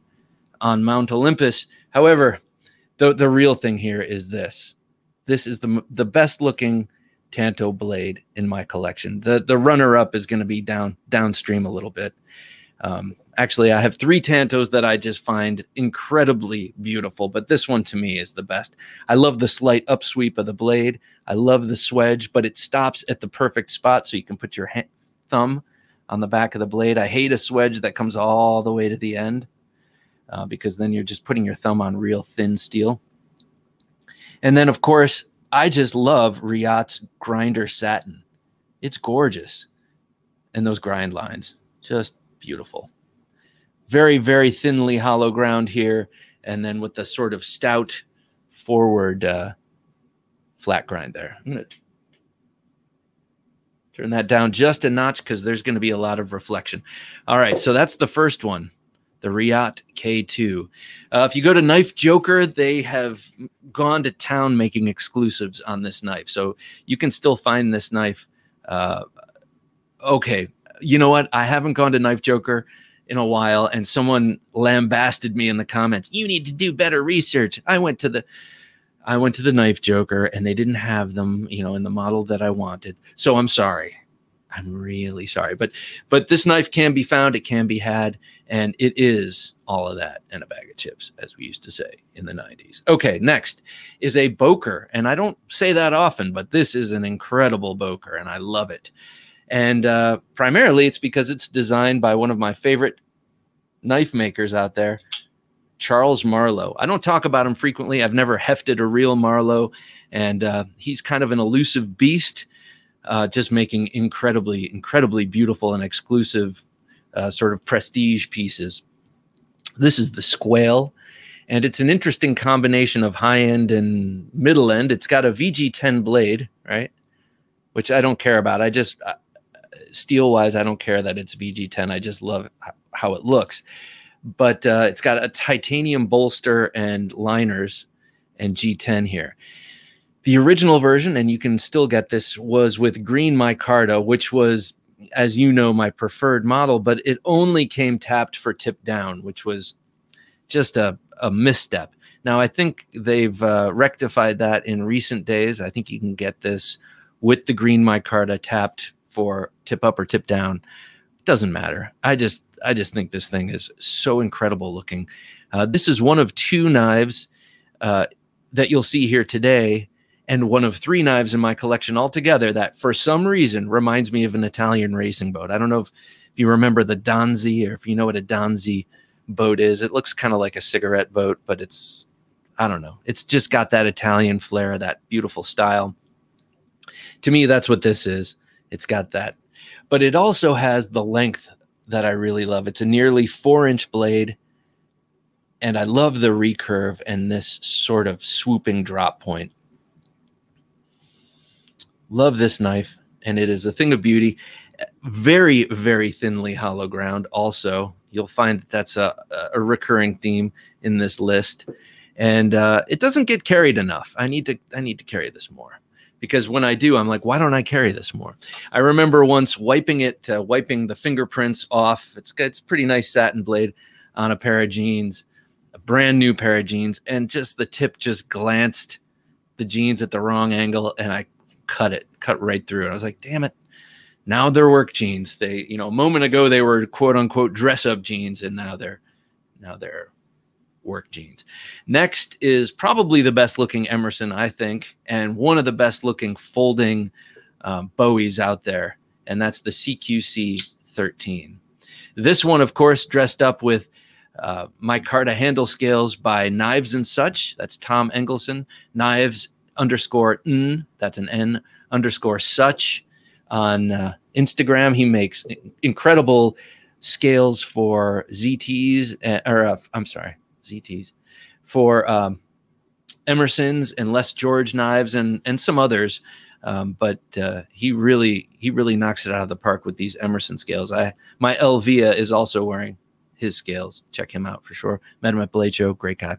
on Mount Olympus. However, the real thing here is this. This is the best looking Tanto blade in my collection. The runner-up is going to be downstream a little bit. Actually, I have three Tantos that I just find incredibly beautiful, but this one to me is the best. I love the slight upsweep of the blade. I love the swedge, but it stops at the perfect spot so you can put your thumb on the back of the blade. I hate a swedge that comes all the way to the end because then you're just putting your thumb on real thin steel. And then, of course, I just love Ryot's grinder satin. It's gorgeous. And those grind lines, just beautiful. Very, very thinly hollow ground here. And then with the sort of stout forward flat grind there. I'm going to turn that down just a notch because there's going to be a lot of reflection. All right, so that's the first one, the Ryyot K2. If you go to Knife Joker, they have gone to town making exclusives on this knife. So you can still find this knife. Okay, you know what? I haven't gone to Knife Joker in a while, and someone lambasted me in the comments. You need to do better research. I went to the Knife Joker, and they didn't have them, you know, in the model that I wanted. So I'm sorry. I'm really sorry, but this knife can be found, it can be had, and it is all of that and a bag of chips, as we used to say in the 90s. Okay, next is a Boker, and I don't say that often, but this is an incredible Boker, and I love it. And primarily it's because it's designed by one of my favorite knife makers out there, Charles Marlowe. I don't talk about him frequently. I've never hefted a real Marlowe, and he's kind of an elusive beast. Just making incredibly, incredibly beautiful and exclusive sort of prestige pieces. This is the Squale, and it's an interesting combination of high-end and middle-end. It's got a VG10 blade, right, which I don't care about. I just, steel-wise, I don't care that it's VG10. I just love how it looks. But it's got a titanium bolster and liners and G10 here. The original version, and you can still get this, was with green micarta, which was, as you know, my preferred model, but it only came tapped for tip down, which was just a misstep. Now, I think they've rectified that in recent days. I think you can get this with the green micarta tapped for tip up or tip down. Doesn't matter. I just think this thing is so incredible looking. This is one of two knives that you'll see here today, and one of three knives in my collection altogether that for some reason reminds me of an Italian racing boat. I don't know if you remember the Donzi, or if you know what a Donzi boat is. It looks kind of like a cigarette boat, but it's, I don't know. It's just got that Italian flair, that beautiful style. To me, that's what this is. It's got that. But it also has the length that I really love. It's a nearly 4-inch blade, and I love the recurve and this sort of swooping drop point. Love this knife, and it is a thing of beauty. Very, very thinly hollow ground also. You'll find that that's a recurring theme in this list. And it doesn't get carried enough. I need to carry this more, because when I do, I'm like, why don't I carry this more? I remember once wiping the fingerprints off. It's a pretty nice satin blade on a pair of jeans, a brand new pair of jeans, and just the tip just glanced the jeans at the wrong angle, and I cut right through. And I was like, damn it. Now they're work jeans. They, you know, a moment ago they were quote unquote dress up jeans, and now they're work jeans. Next is probably the best looking Emerson, I think, and one of the best looking folding Bowies out there. And that's the CQC 13. This one, of course, dressed up with micarta handle scales by Knives and Such. That's Tom Engelson, Knives _n, that's an N _ Such on Instagram. He makes incredible scales for ZTs, for Emerson's and Les George knives and some others. But he really knocks it out of the park with these Emerson scales. My Elvia is also wearing his scales. Check him out for sure. Met him at Blade Show, great guy.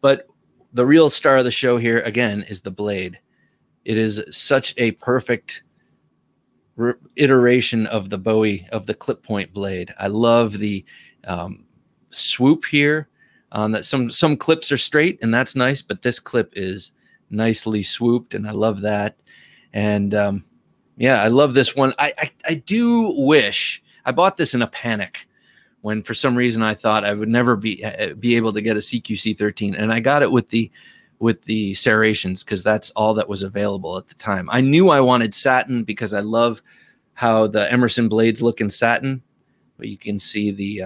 But the real star of the show here again is the blade. It is such a perfect iteration of the Bowie, of the clip point blade. I love the swoop here on that. Some clips are straight and that's nice, but this clip is nicely swooped and I love that. And yeah, I love this one. I do wish I bought this in a panic when for some reason I thought I would never be able to get a CQC 13, and I got it with the serrations because that's all that was available at the time. I knew I wanted satin because I love how the Emerson blades look in satin, but you can see the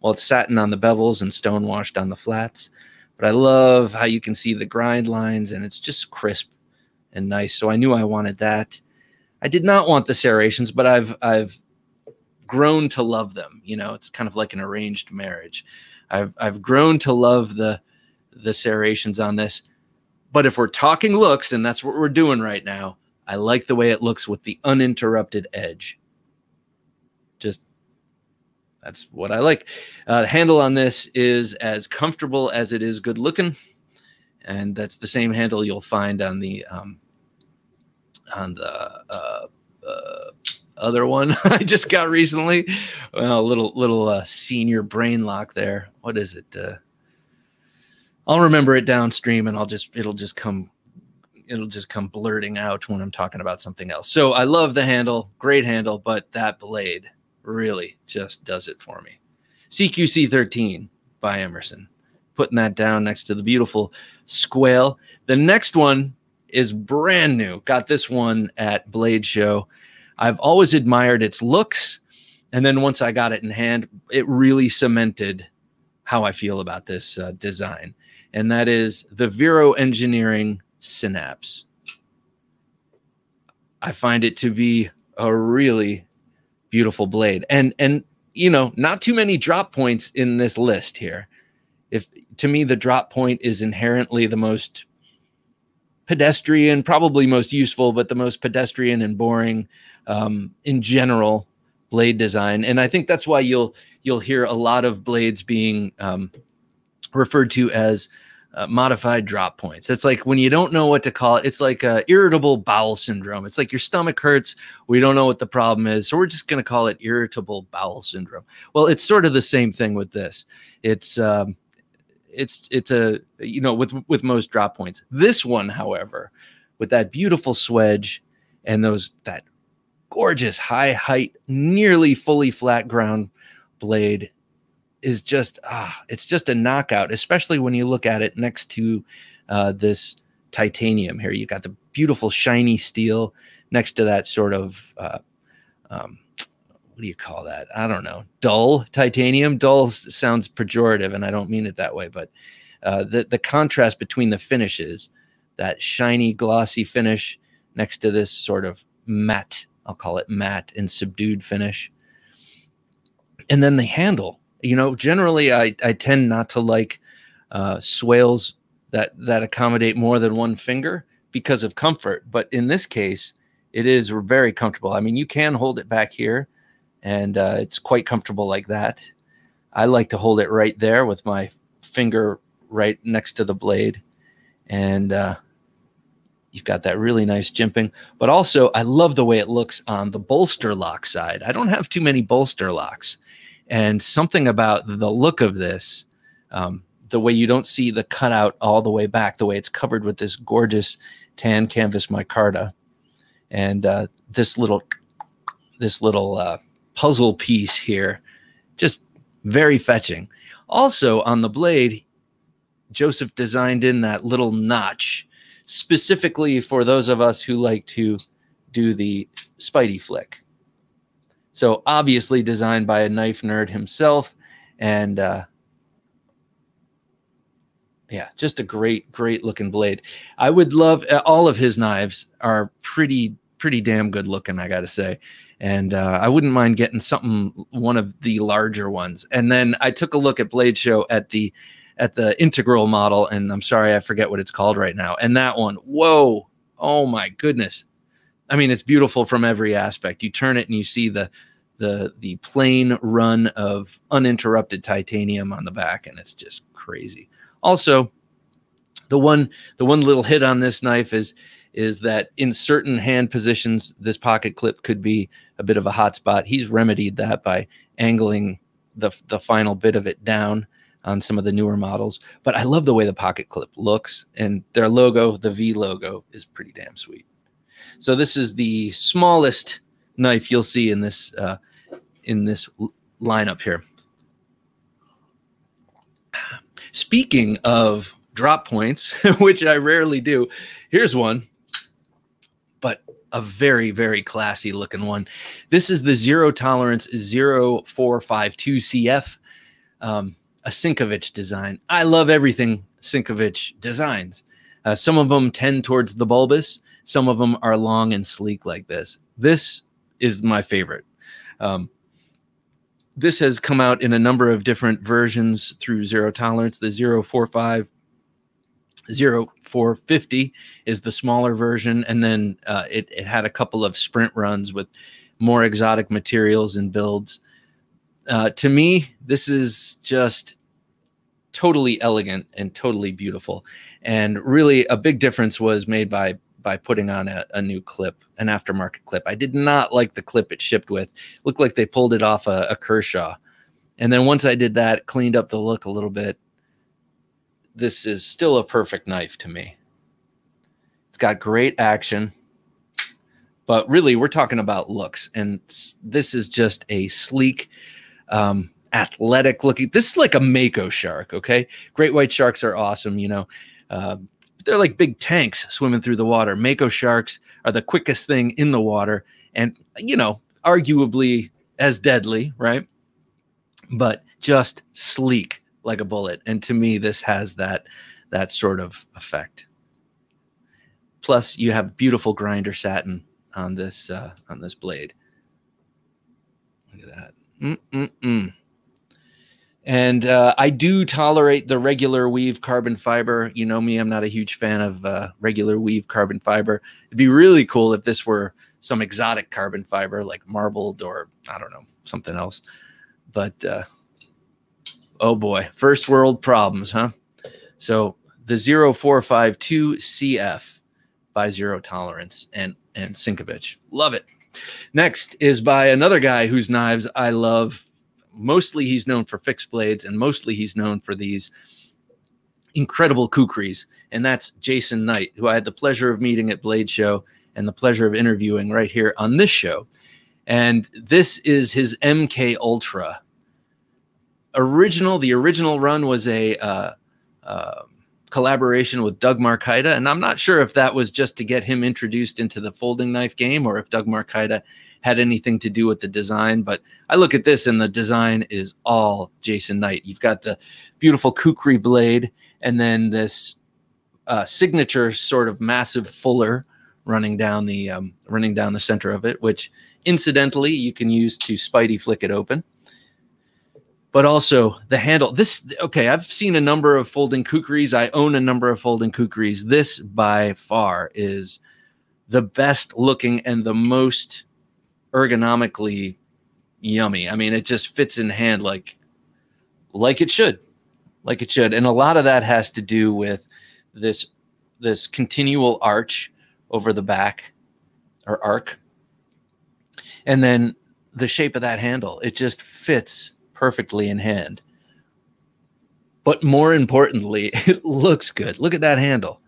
well, it's satin on the bevels and stone washed on the flats. But I love how you can see the grind lines and it's just crisp and nice. So I knew I wanted that. I did not want the serrations, but I've grown to love them. You know, it's kind of like an arranged marriage. I've grown to love the serrations on this. But if we're talking looks, and that's what we're doing right now, I like the way it looks with the uninterrupted edge. Just that's what I like. The handle on this is as comfortable as it is good looking, and that's the same handle you'll find on the other one I just got recently. Well, little senior brain lock there. What is it? I'll remember it downstream, and it'll just come blurting out when I'm talking about something else. So I love the handle, great handle, but that blade really just does it for me. CQC 13 by Emerson. Putting that down next to the beautiful Squale. The next one is brand new. Got this one at Blade Show. I've always admired its looks, and then once I got it in hand, it really cemented how I feel about this design, and that is the Vero Engineering Synapse. I find it to be a really beautiful blade, and you know, not too many drop points in this list here. If to me, the drop point is inherently the most pedestrian, probably most useful, but the most pedestrian and boring in general blade design. And I think that's why you'll hear a lot of blades being referred to as modified drop points. It's like when you don't know what to call it, it's like irritable bowel syndrome. It's like your stomach hurts. We don't know what the problem is, so we're just going to call it irritable bowel syndrome. Well, it's sort of the same thing with this. It's a, you know, with most drop points. This one, however, with that beautiful swedge and that gorgeous high height, nearly fully flat ground blade is just, it's just a knockout, especially when you look at it next to this titanium here. You got the beautiful shiny steel next to that sort of, what do you call that? I don't know. Dull titanium. Dull sounds pejorative, and I don't mean it that way, but the contrast between the finishes, that shiny, glossy finish next to this sort of matte, I'll call it matte and subdued finish. And then the handle. You know, generally I tend not to like swales that accommodate more than one finger because of comfort, but in this case, it is very comfortable. I mean, you can hold it back here, and it's quite comfortable like that. I like to hold it right there with my finger right next to the blade. And you've got that really nice jimping. But also, I love the way it looks on the bolster lock side. I don't have too many bolster locks. And something about the look of this, the way you don't see the cutout all the way back, the way it's covered with this gorgeous tan canvas micarta. And this little puzzle piece here, just very fetching. Also on the blade, Joseph designed in that little notch specifically for those of us who like to do the Spidey flick. So obviously designed by a knife nerd himself, and yeah, just a great looking blade. I would love, all of his knives are pretty pretty damn good looking, I gotta say. And I wouldn't mind getting something, one of the larger ones. And then I took a look at Blade Show at the integral model, and I'm sorry, I forget what it's called right now. And that one, whoa, oh my goodness. I mean, it's beautiful from every aspect. You turn it and you see the plain run of uninterrupted titanium on the back, and it's just crazy. Also, the one little hit on this knife is that in certain hand positions, this pocket clip could be a bit of a hot spot. He's remedied that by angling the final bit of it down on some of the newer models. But I love the way the pocket clip looks, and their logo, the V logo, is pretty damn sweet. So this is the smallest knife you'll see in this lineup here. Speaking of drop points, which I rarely do, here's one, but a very, very classy looking one. This is the Zero Tolerance 0452 CF, a Sinkovich design. I love everything Sinkovich designs. Some of them tend towards the bulbous. Some of them are long and sleek like this. This is my favorite. This has come out in a number of different versions through Zero Tolerance. The 045, 0450 is the smaller version, and then it had a couple of sprint runs with more exotic materials and builds. To me, this is just totally elegant and totally beautiful. And really a big difference was made by putting on a new clip, an aftermarket clip. I did not like the clip it shipped with. Looked like they pulled it off a Kershaw. And then once I did that, cleaned up the look a little bit, this is still a perfect knife to me. It's got great action, but really we're talking about looks. And this is just a sleek, athletic looking, this is like a Mako shark. Okay. Great white sharks are awesome. You know, they're like big tanks swimming through the water. Mako sharks are the quickest thing in the water and, you know, arguably as deadly, right? But just sleek like a bullet. And to me, this has that sort of effect. Plus, you have beautiful grinder satin on this blade. Look at that. And I do tolerate the regular weave carbon fiber. You know me, I'm not a huge fan of regular weave carbon fiber. It'd be really cool if this were some exotic carbon fiber, like marbled or, I don't know, something else. But, oh boy, first world problems, huh? So the 0452 CF by Zero Tolerance and Sinkovich. Love it. Next is by another guy whose knives I love. Mostly he's known for fixed blades, and mostly he's known for these incredible kukris. And that's Jason Knight, who I had the pleasure of meeting at Blade Show and the pleasure of interviewing right here on this show. And this is his MK Ultra. The original run was a collaboration with Doug Markaida. And I'm not sure if that was just to get him introduced into the folding knife game or if Doug Markaida had anything to do with the design, but I look at this and the design is all Jason Knight. You've got the beautiful kukri blade and then this signature sort of massive fuller running down the center of it, which incidentally you can use to spidey flick it open. But also the handle, this, okay, I've seen a number of folding kukris. I own a number of folding kukris. This by far is the best looking and the most ergonomically yummy. I mean, it just fits in hand like it should, like it should. And a lot of that has to do with this continual arch over the back or arc. And then the shape of that handle, it just fits perfectly in hand. But more importantly, it looks good. Look at that handle.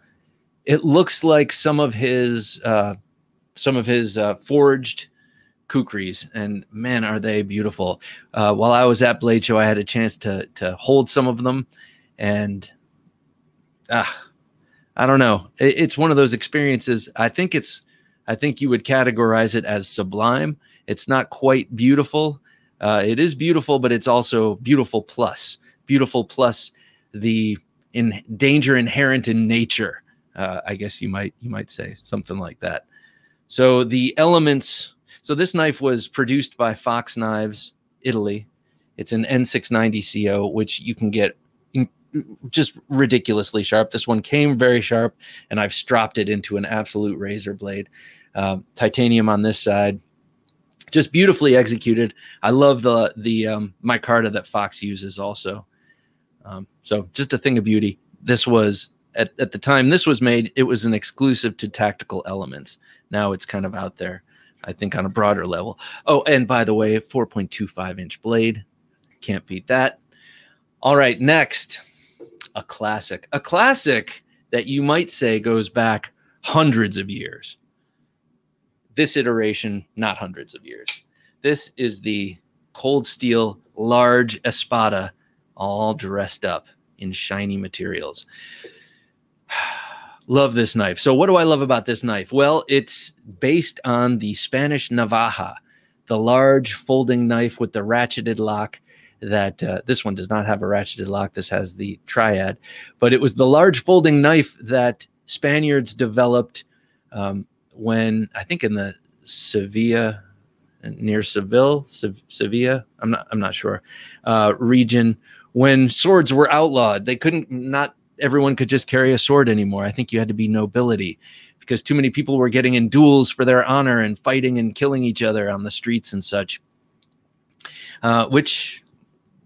It looks like some of his forged kukris, and man, are they beautiful. While I was at Blade Show, I had a chance to hold some of them, and I don't know. It's one of those experiences. I think you would categorize it as sublime. It's not quite beautiful. It is beautiful, but it's also beautiful plus the danger inherent in nature. I guess you might say something like that. So the elements, so this knife was produced by Fox Knives, Italy. It's an N690 CO, which you can get just ridiculously sharp. This one came very sharp, and I've stropped it into an absolute razor blade. Titanium on this side, just beautifully executed. I love the micarta that Fox uses also. So just a thing of beauty. This was, at the time this was made, it was an exclusive to Tactical Elements. Now it's kind of out there, I think, on a broader level. Oh, and by the way, 4.25 inch blade. Can't beat that. All right, next, a classic. A classic that you might say goes back hundreds of years. This iteration, not hundreds of years. This is the Cold Steel large Espada, all dressed up in shiny materials. Love this knife. So what do I love about this knife? Well, it's based on the Spanish navaja, the large folding knife with the ratcheted lock that this one does not have a ratcheted lock. This has the triad, but it was the large folding knife that Spaniards developed when, I think, in the Sevilla, near Seville, Sevilla, I'm not sure, region, when swords were outlawed. They couldn't, not everyone could just carry a sword anymore. I think you had to be nobility, because too many people were getting in duels for their honor and fighting and killing each other on the streets and such, which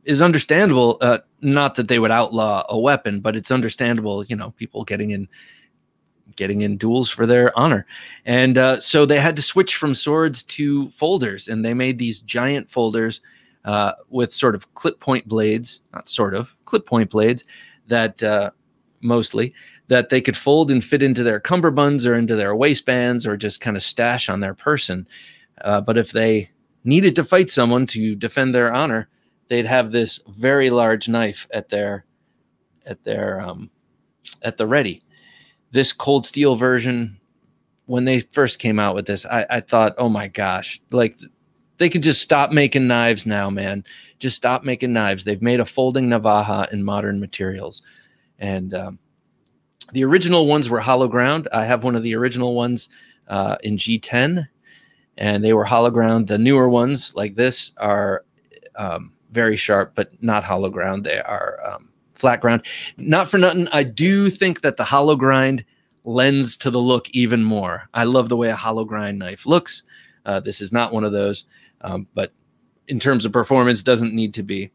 is understandable. Not that they would outlaw a weapon, but it's understandable, you know, people getting in duels for their honor. And so they had to switch from swords to folders, and they made these giant folders with sort of clip point blades, not sort of, clip point blades that mostly that they could fold and fit into their cummerbunds or into their waistbands or just kind of stash on their person. But if they needed to fight someone to defend their honor, they'd have this very large knife at the ready. This Cold Steel version, when they first came out with this, I thought, oh my gosh, like they could just stop making knives now, man. Just stop making knives. They've made a folding navaja in modern materials. And the original ones were hollow ground. I have one of the original ones in G10, and they were hollow ground. The newer ones like this are very sharp, but not hollow ground. They are flat ground. Not for nothing, I do think that the hollow grind lends to the look even more. I love the way a hollow grind knife looks. This is not one of those, but in terms of performance, doesn't need to be.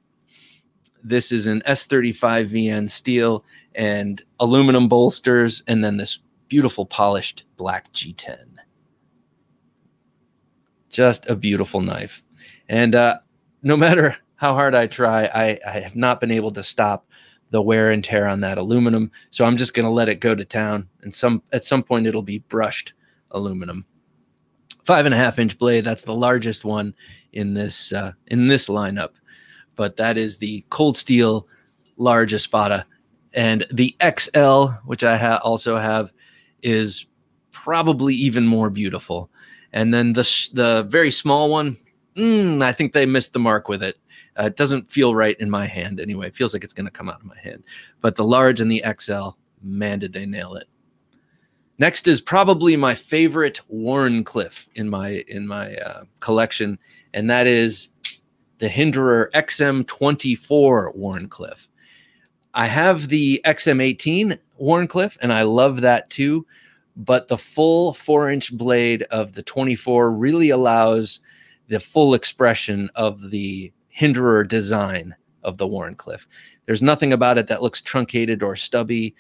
This is an S35 VN steel and aluminum bolsters, and then this beautiful polished black G10. Just a beautiful knife. And no matter how hard I try, I have not been able to stop the wear and tear on that aluminum. So I'm just going to let it go to town, and at some point it'll be brushed aluminum. 5.5 inch blade. That's the largest one in this lineup, but that is the Cold Steel large Espada. And the XL, which I also have, is probably even more beautiful. And then the very small one, I think they missed the mark with it. It doesn't feel right in my hand anyway. It feels like it's going to come out of my hand. But the large and the XL, man, did they nail it. Next is probably my favorite Warncliffe in my collection, and that is the Hinderer XM24 Warncliffe. I have the XM18 Warncliffe, and I love that too, but the full 4-inch blade of the 24 really allows the full expression of the Hinderer design of the Warncliffe. There's nothing about it that looks truncated or stubby,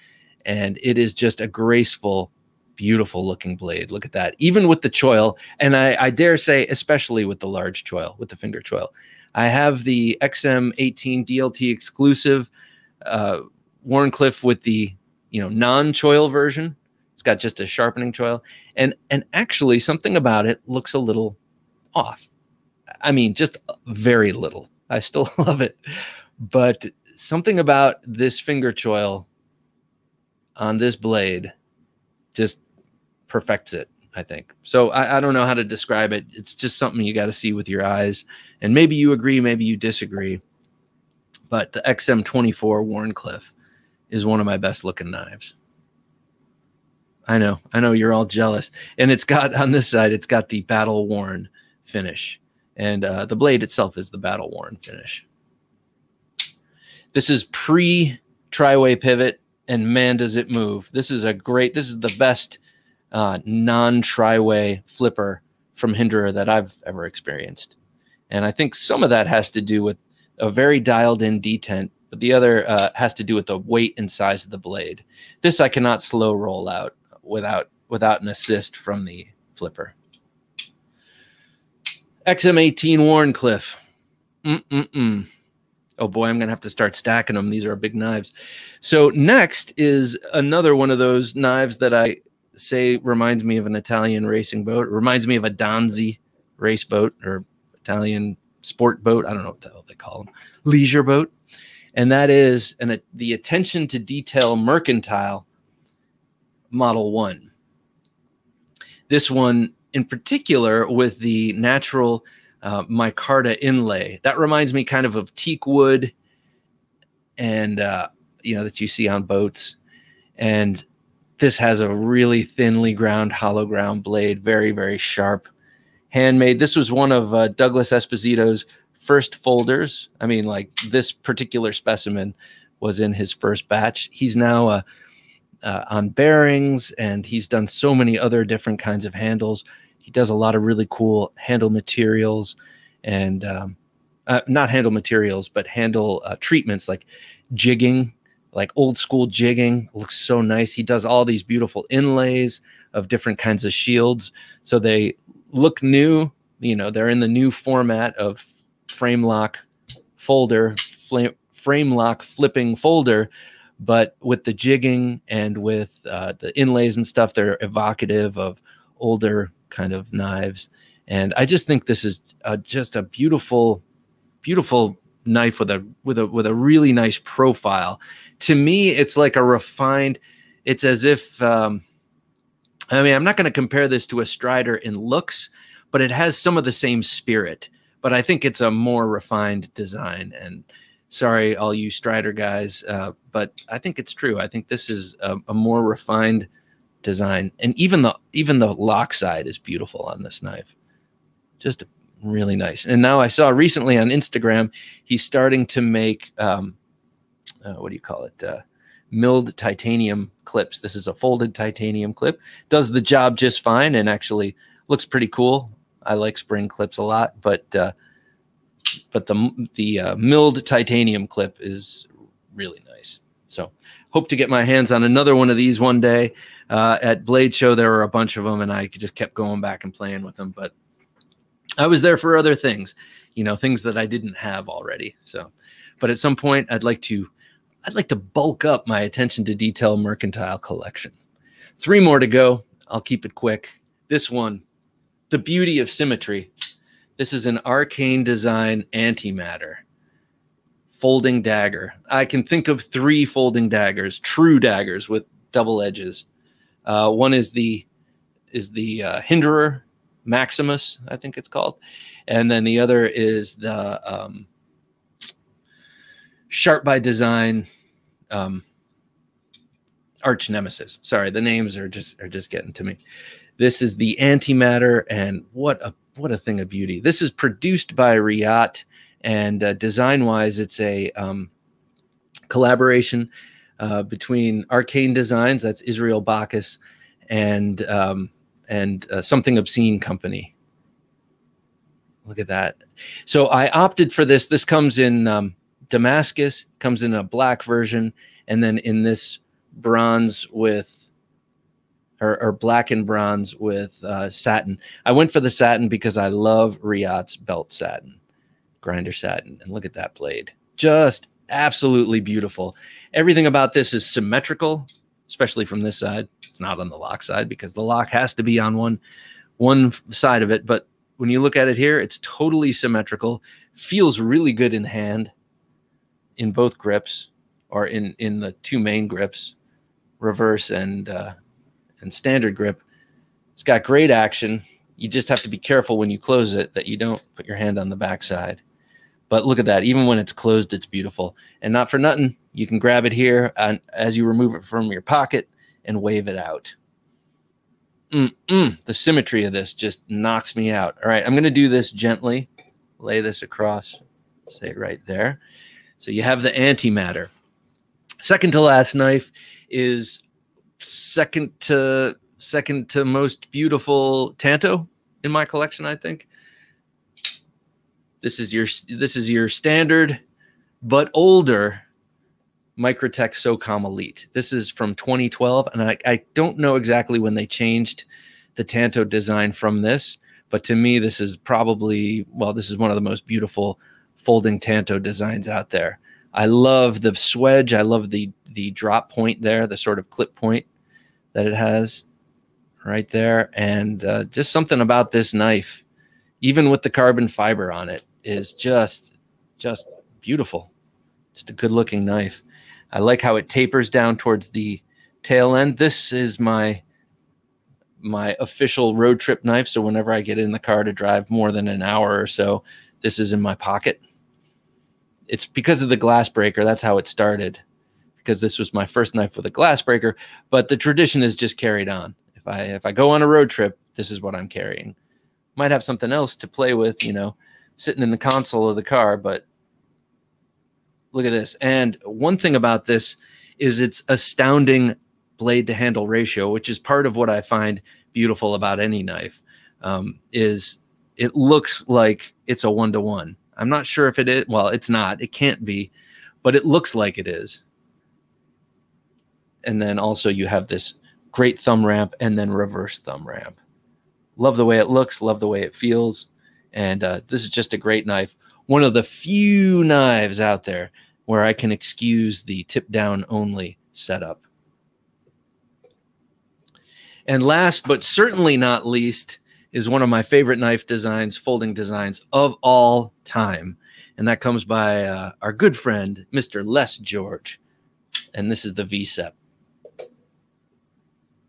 and it is just a graceful, beautiful looking blade. Look at that. Even with the choil, and I dare say, especially with the large choil, with the finger choil. I have the XM18 DLT exclusive Warncliffe with the, you know, non-choil version. It's got just a sharpening choil, and actually something about it looks a little off. I mean, just very little. I still love it. But something about this finger choil on this blade just perfects it, I think. So I don't know how to describe it. It's just something you got to see with your eyes. And maybe you agree, maybe you disagree. But the XM24 Warncliffe is one of my best looking knives. I know you're all jealous. And it's got, on this side, it's got the battle worn finish, and the blade itself is the battle worn finish. This is pre triway pivot, and man, does it move. This is a great, this is the best non triway flipper from Hinderer that I've ever experienced. And I think some of that has to do with a very dialed in detent, but the other has to do with the weight and size of the blade. This I cannot slow roll out without an assist from the flipper. XM18 Warncliffe. Oh boy, I'm going to have to start stacking them. These are big knives. So next is another one of those knives that I say reminds me of an Italian racing boat. It reminds me of a Donzi race boat or Italian sport boat. I don't know what the hell they call them. Leisure boat. And that is the attention to detail Mercantile Model 1. This one in particular with the natural micarta inlay. That reminds me kind of teak wood and, you know, that you see on boats. And this has a really thinly ground, hollow ground blade, very, very sharp, handmade. This was one of Douglas Esposito's first folders. I mean, like this particular specimen was in his first batch. He's now on bearings, and he's done so many other different kinds of handles. He does a lot of really cool handle materials and not handle materials, but handle treatments like jigging, like old school jigging. Looks so nice. He does all these beautiful inlays of different kinds of shields. So they look new, you know, they're in the new format of frame lock folder, frame lock flipping folder. But with the jigging and with the inlays and stuff, they're evocative of older kind of knives. And I just think this is just a beautiful, beautiful knife with a really nice profile. To me, it's like a refined, it's as if, I mean, I'm not going to compare this to a Strider in looks, but it has some of the same spirit, but I think it's a more refined design. And sorry, all you Strider guys, but I think it's true. I think this is a more refined design, and even the lock side is beautiful on this knife. Just really nice. And now I saw recently on Instagram, he's starting to make what do you call it, milled titanium clips. This is a folded titanium clip. Does the job just fine, and actually looks pretty cool. I like spring clips a lot, but the milled titanium clip is really nice. So hope to get my hands on another one of these one day. At Blade Show, there were a bunch of them, and I just kept going back and playing with them. But I was there for other things, you know, things that I didn't have already. So, but at some point, I'd like to bulk up my attention to detail Mercantile collection. 3 more to go. I'll keep it quick. This one, the beauty of symmetry. This is an Arcane Design Antimatter folding dagger. I can think of 3 folding daggers, true daggers with double edges. One is the Hinderer Maximus, I think it's called, and then the other is the Sharp by Design Arch Nemesis. Sorry, the names are just getting to me. This is the Antimatter, and what a thing of beauty. This is produced by Ryyot, and design wise, it's a collaboration between Arcane Designs, that's Israel Bacchus, and Something Obscene Company. Look at that. So I opted for this. This comes in Damascus, comes in a black version, and then in this bronze with, or black and bronze with satin. I went for the satin because I love Ryot's belt satin, grinder satin, and look at that blade. Just absolutely beautiful. Everything about this is symmetrical, especially from this side. It's not on the lock side because the lock has to be on one side of it. But when you look at it here, it's totally symmetrical. Feels really good in hand, in both grips, or in the 2 main grips, reverse and standard grip. It's got great action. You just have to be careful when you close it that you don't put your hand on the back side. But look at that. Even when it's closed, it's beautiful. And not for nothing, you can grab it here and as you remove it from your pocket and wave it out. The symmetry of this just knocks me out. All right, I'm going to do this gently. Lay this across, say right there. So you have the antimatter. Second to last knife is second to most beautiful tanto in my collection, I think. This is your standard but older Microtech SOCOM Elite. This is from 2012, and I don't know exactly when they changed the tanto design from this, but to me this is probably, well, this is one of the most beautiful folding tanto designs out there. I love the swedge. I love the drop point there, the sort of clip point that it has right there. And just something about this knife, even with the carbon fiber on it, is just beautiful. Just a good looking knife. I like how it tapers down towards the tail end. This is my official road trip knife. So whenever I get in the car to drive more than an hour or so, this is in my pocket. It's because of the glass breaker. That's how it started, because this was my first knife with a glass breaker, but the tradition is just carried on. If I go on a road trip, this is what I'm carrying. Might have something else to play with, you know, sitting in the console of the car, but look at this. And one thing about this is its astounding blade to handle ratio, which is part of what I find beautiful about any knife, is it looks like it's a 1-to-1. I'm not sure if it is. Well, it's not. It can't be, but it looks like it is. And then also you have this great thumb ramp and then reverse thumb ramp. Love the way it looks. Love the way it feels. And this is just a great knife. One of the few knives out there where I can excuse the tip down only setup. And last but certainly not least is one of my favorite knife designs, folding designs of all time. And that comes by our good friend, Mr. Les George. And this is the VSEP.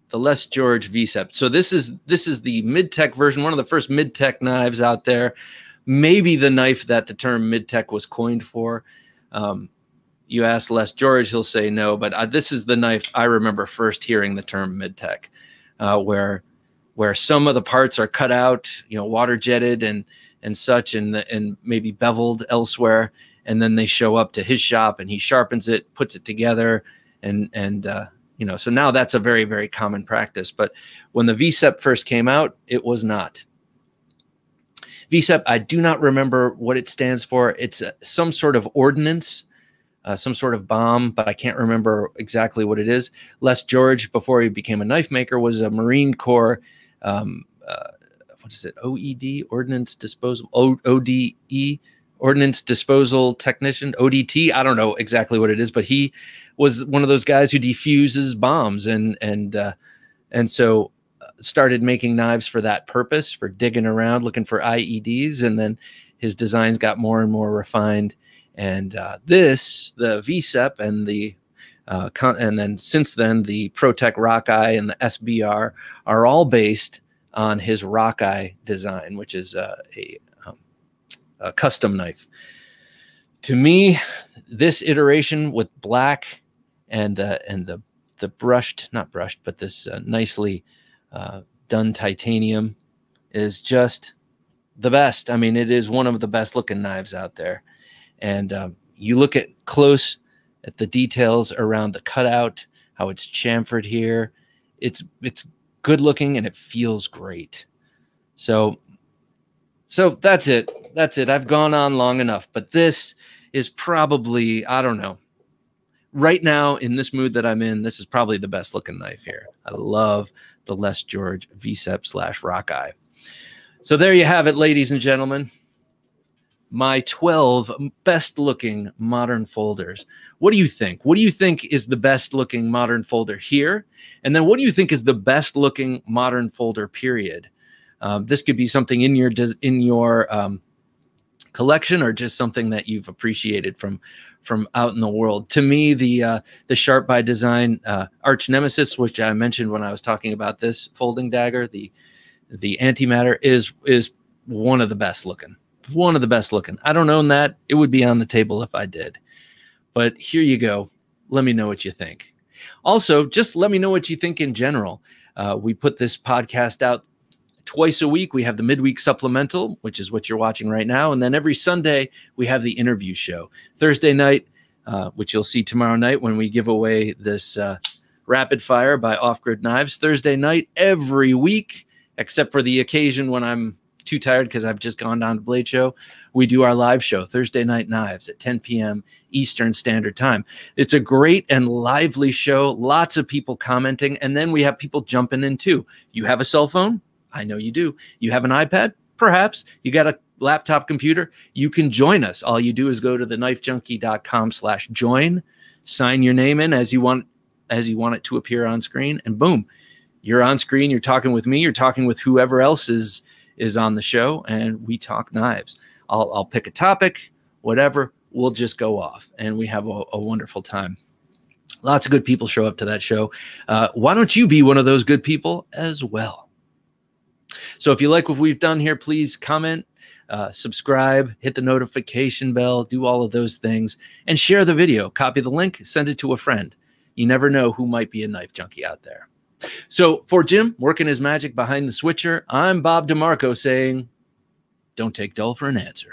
The Les George VSEP. So this is the mid-tech version, one of the first mid-tech knives out there. Maybe the knife that the term mid-tech was coined for. You ask Les George, he'll say no, but this is the knife I remember first hearing the term mid-tech, where some of the parts are cut out, you know, water jetted and such, and maybe beveled elsewhere. And then they show up to his shop and he sharpens it, puts it together. And you know, so now that's a very, very common practice. But when the VSEP first came out, it was not. VSEP, I do not remember what it stands for. It's some sort of ordnance, some sort of bomb, but I can't remember exactly what it is. Les George, before he became a knife maker, was a Marine Corps what is it? OED, Ordnance Disposal, ODE, Ordnance Disposal Technician, ODT. I don't know exactly what it is, but he was one of those guys who defuses bombs and so started making knives for that purpose, for digging around looking for IEDs, and then his designs got more and more refined. And the VSEP and the and then since then the Pro-Tech Rock-Eye and the SBR are all based on his Rock-Eye design, which is a custom knife. To me, this iteration with black and the brushed, not brushed, but this nicely done titanium is just the best. I mean, it is one of the best looking knives out there. And you look at close at the details around the cutout, how it's chamfered here. It's good looking and it feels great. So that's it. That's it. I've gone on long enough, but this is probably, I don't know, right now in this mood that I'm in, this is probably the best looking knife here. I love the Les George VSEP/Rock-Eye. So there you have it, ladies and gentlemen. My 12 best looking modern folders. What do you think? What do you think is the best looking modern folder here? And then what do you think is the best looking modern folder period? This could be something in your collection, or just something that you've appreciated from out in the world. To me, the Sharp by Design Arch Nemesis, which I mentioned when I was talking about this folding dagger, the antimatter is one of the best looking. One of the best looking. I don't own that. It would be on the table if I did. But here you go. Let me know what you think. Also, just let me know what you think in general. We put this podcast out twice a week. We have the midweek supplemental, which is what you're watching right now. And then every Sunday, we have the interview show. Thursday night, which you'll see tomorrow night when we give away this Rapid Fire by Off-Grid Knives. Thursday night every week, except for the occasion when I'm too tired because I've just gone down to Blade Show. We do our live show, Thursday Night Knives at 10 p.m. Eastern Standard Time. It's a great and lively show. Lots of people commenting. And then we have people jumping in too. You have a cell phone? I know you do. You have an iPad? Perhaps. You got a laptop computer? You can join us. All you do is go to theknifejunkie.com/join, sign your name in as you want it to appear on screen, and boom, you're on screen. You're talking with me. You're talking with whoever else is on the show, and we talk knives. I'll pick a topic, whatever. We'll just go off, and we have a wonderful time. Lots of good people show up to that show. Why don't you be one of those good people as well? So if you like what we've done here, please comment, subscribe, hit the notification bell, do all of those things, and share the video. Copy the link, send it to a friend. You never know who might be a knife junkie out there. So for Jim, working his magic behind the switcher, I'm Bob DeMarco saying, don't take dull for an answer.